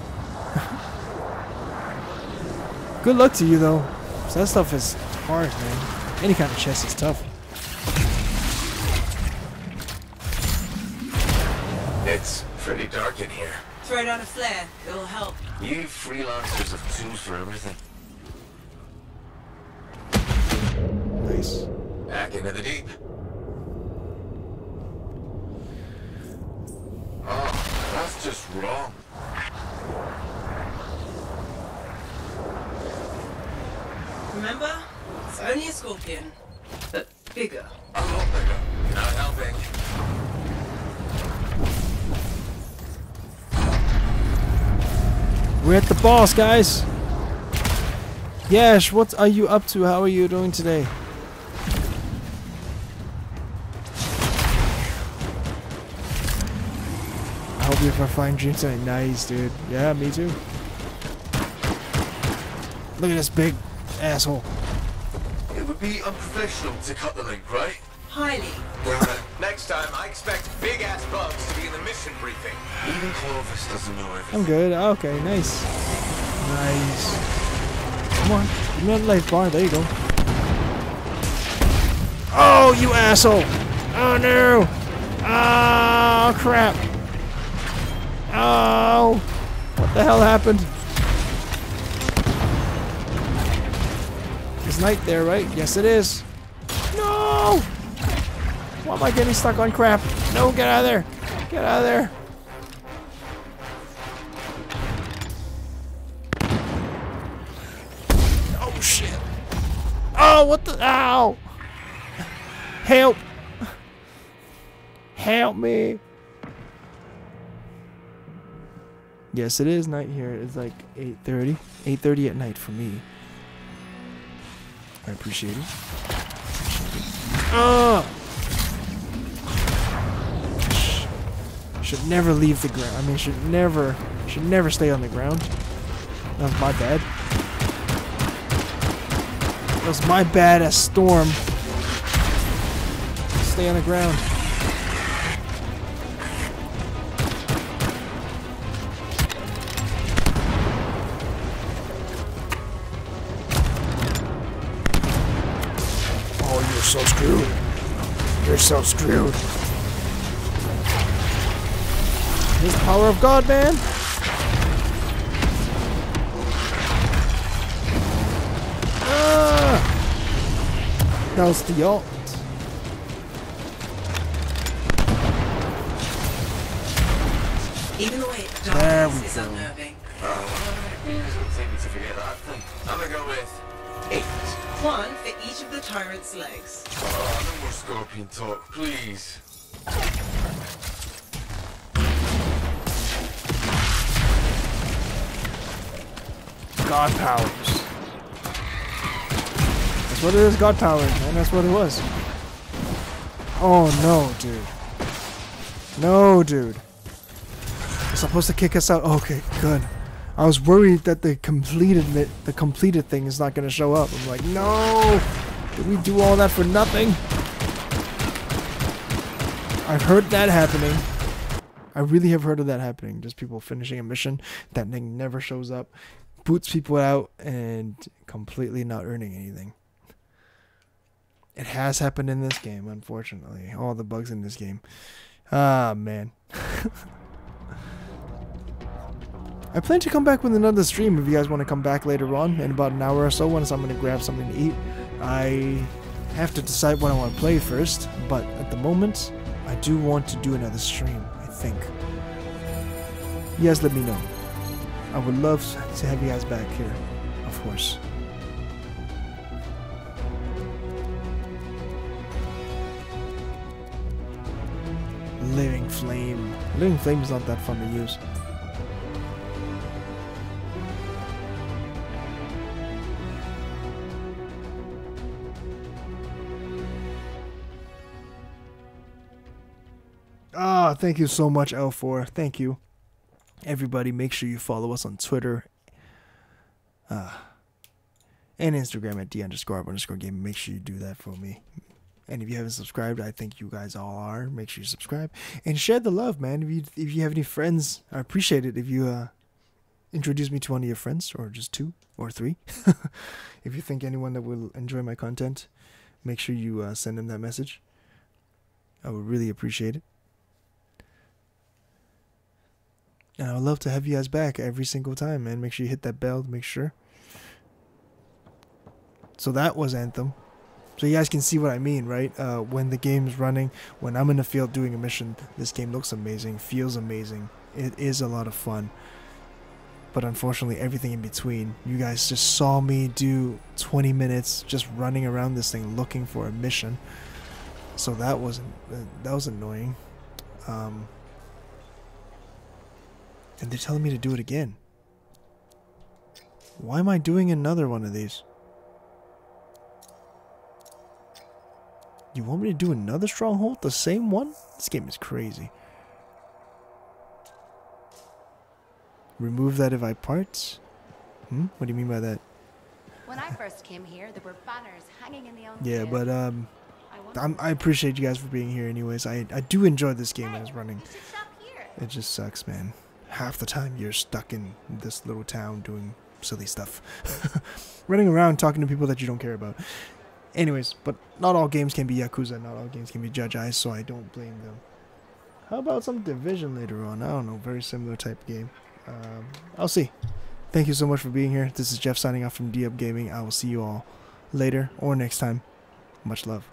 Good luck to you, though. So that stuff is hard, man. Any kind of chess is tough. It's pretty dark in here. Throw down a flare. It'll help. You freelancers have tools for everything. Nice. Back into the deep. Oh, that's just wrong. Remember? It's only a scorpion, but bigger. A lot bigger. Not helping. We're at the boss, guys. Yash, what are you up to? How are you doing today? I hope you have a fine dream tonight. Nice, dude. Yeah, me too. Look at this big asshole. It would be unprofessional to cut the link, right? Highly. Well, next time I expect big ass bugs to be in the mission briefing. Even Clovis doesn't know everything. I'm good. Okay, nice. Nice. Come on. Give me that life bar. There you go. Oh, you asshole! Oh no! Oh crap! Oh! What the hell happened? It's night there, right? Yes, it is. No! Why am I getting stuck on crap? No, get out of there! Get out of there! Oh shit! Oh, what the? Ow! Help! Help me! Yes, it is night here. It's like 8:30. 8:30 at night for me. I appreciate it. Should never leave the ground. I mean, should never stay on the ground. That was my bad. That was my bad as Storm. Stay on the ground. Oh, you're so screwed. You're so screwed. This is the power of God, man. Ah! That was the ult. Even the way it darkness is unnerving. I'm gonna go with 8. One for each of the tyrant's legs. Oh, no more scorpion talk, please. God powers. That's what it is, God powers, man. That's what it was. Oh no, dude. No, dude. Supposed to kick us out. Okay, good. I was worried that the completed thing is not gonna show up. I'm like, no! Did we do all that for nothing? I've heard that happening. I really have heard of that happening. Just people finishing a mission, that thing never shows up, boots people out, and completely not earning anything. It has happened in this game, unfortunately. All the bugs in this game. Ah, man. I plan to come back with another stream if you guys want to come back later on in about an hour or so once I'm going to grab something to eat. I have to decide what I want to play first, but at the moment, I do want to do another stream, I think. You guys let me know. I would love to have you guys back here, of course. Living Flame. Living Flame is not that fun to use. Ah, thank you so much, L4. Thank you. Everybody, make sure you follow us on Twitter and Instagram at D_up_gaming. Make sure you do that for me. And if you haven't subscribed, I think you guys all are. Make sure you subscribe and share the love, man. If you have any friends, I appreciate it if you introduce me to one of your friends, or just 2 or 3. If you think anyone that will enjoy my content, make sure you send them that message. I would really appreciate it. And I would love to have you guys back every single time, man. Make sure you hit that bell to make sure. So that was Anthem. So you guys can see what I mean, right? When the game's running, when I'm in the field doing a mission, this game looks amazing, feels amazing. It is a lot of fun. But unfortunately, everything in between, you guys just saw me do 20 minutes just running around this thing looking for a mission. So that was annoying. And they're telling me to do it again. Why am I doing another one of these? You want me to do another stronghold? The same one? This game is crazy. Remove that if I part? What do you mean by that? When I first came here, there were banners hanging in the old Yeah, but I appreciate you guys for being here anyways. I do enjoy this game when it's running. It just sucks, man. Half the time you're stuck in this little town doing silly stuff. Running around talking to people that you don't care about. Anyways, but not all games can be Yakuza, not all games can be Judge Eyes, so I don't blame them. How about some Division later on? I don't know, very similar type game. I'll see. Thank you so much for being here. This is Jeff signing off from D-Up Gaming. I will see you all later or next time. Much love.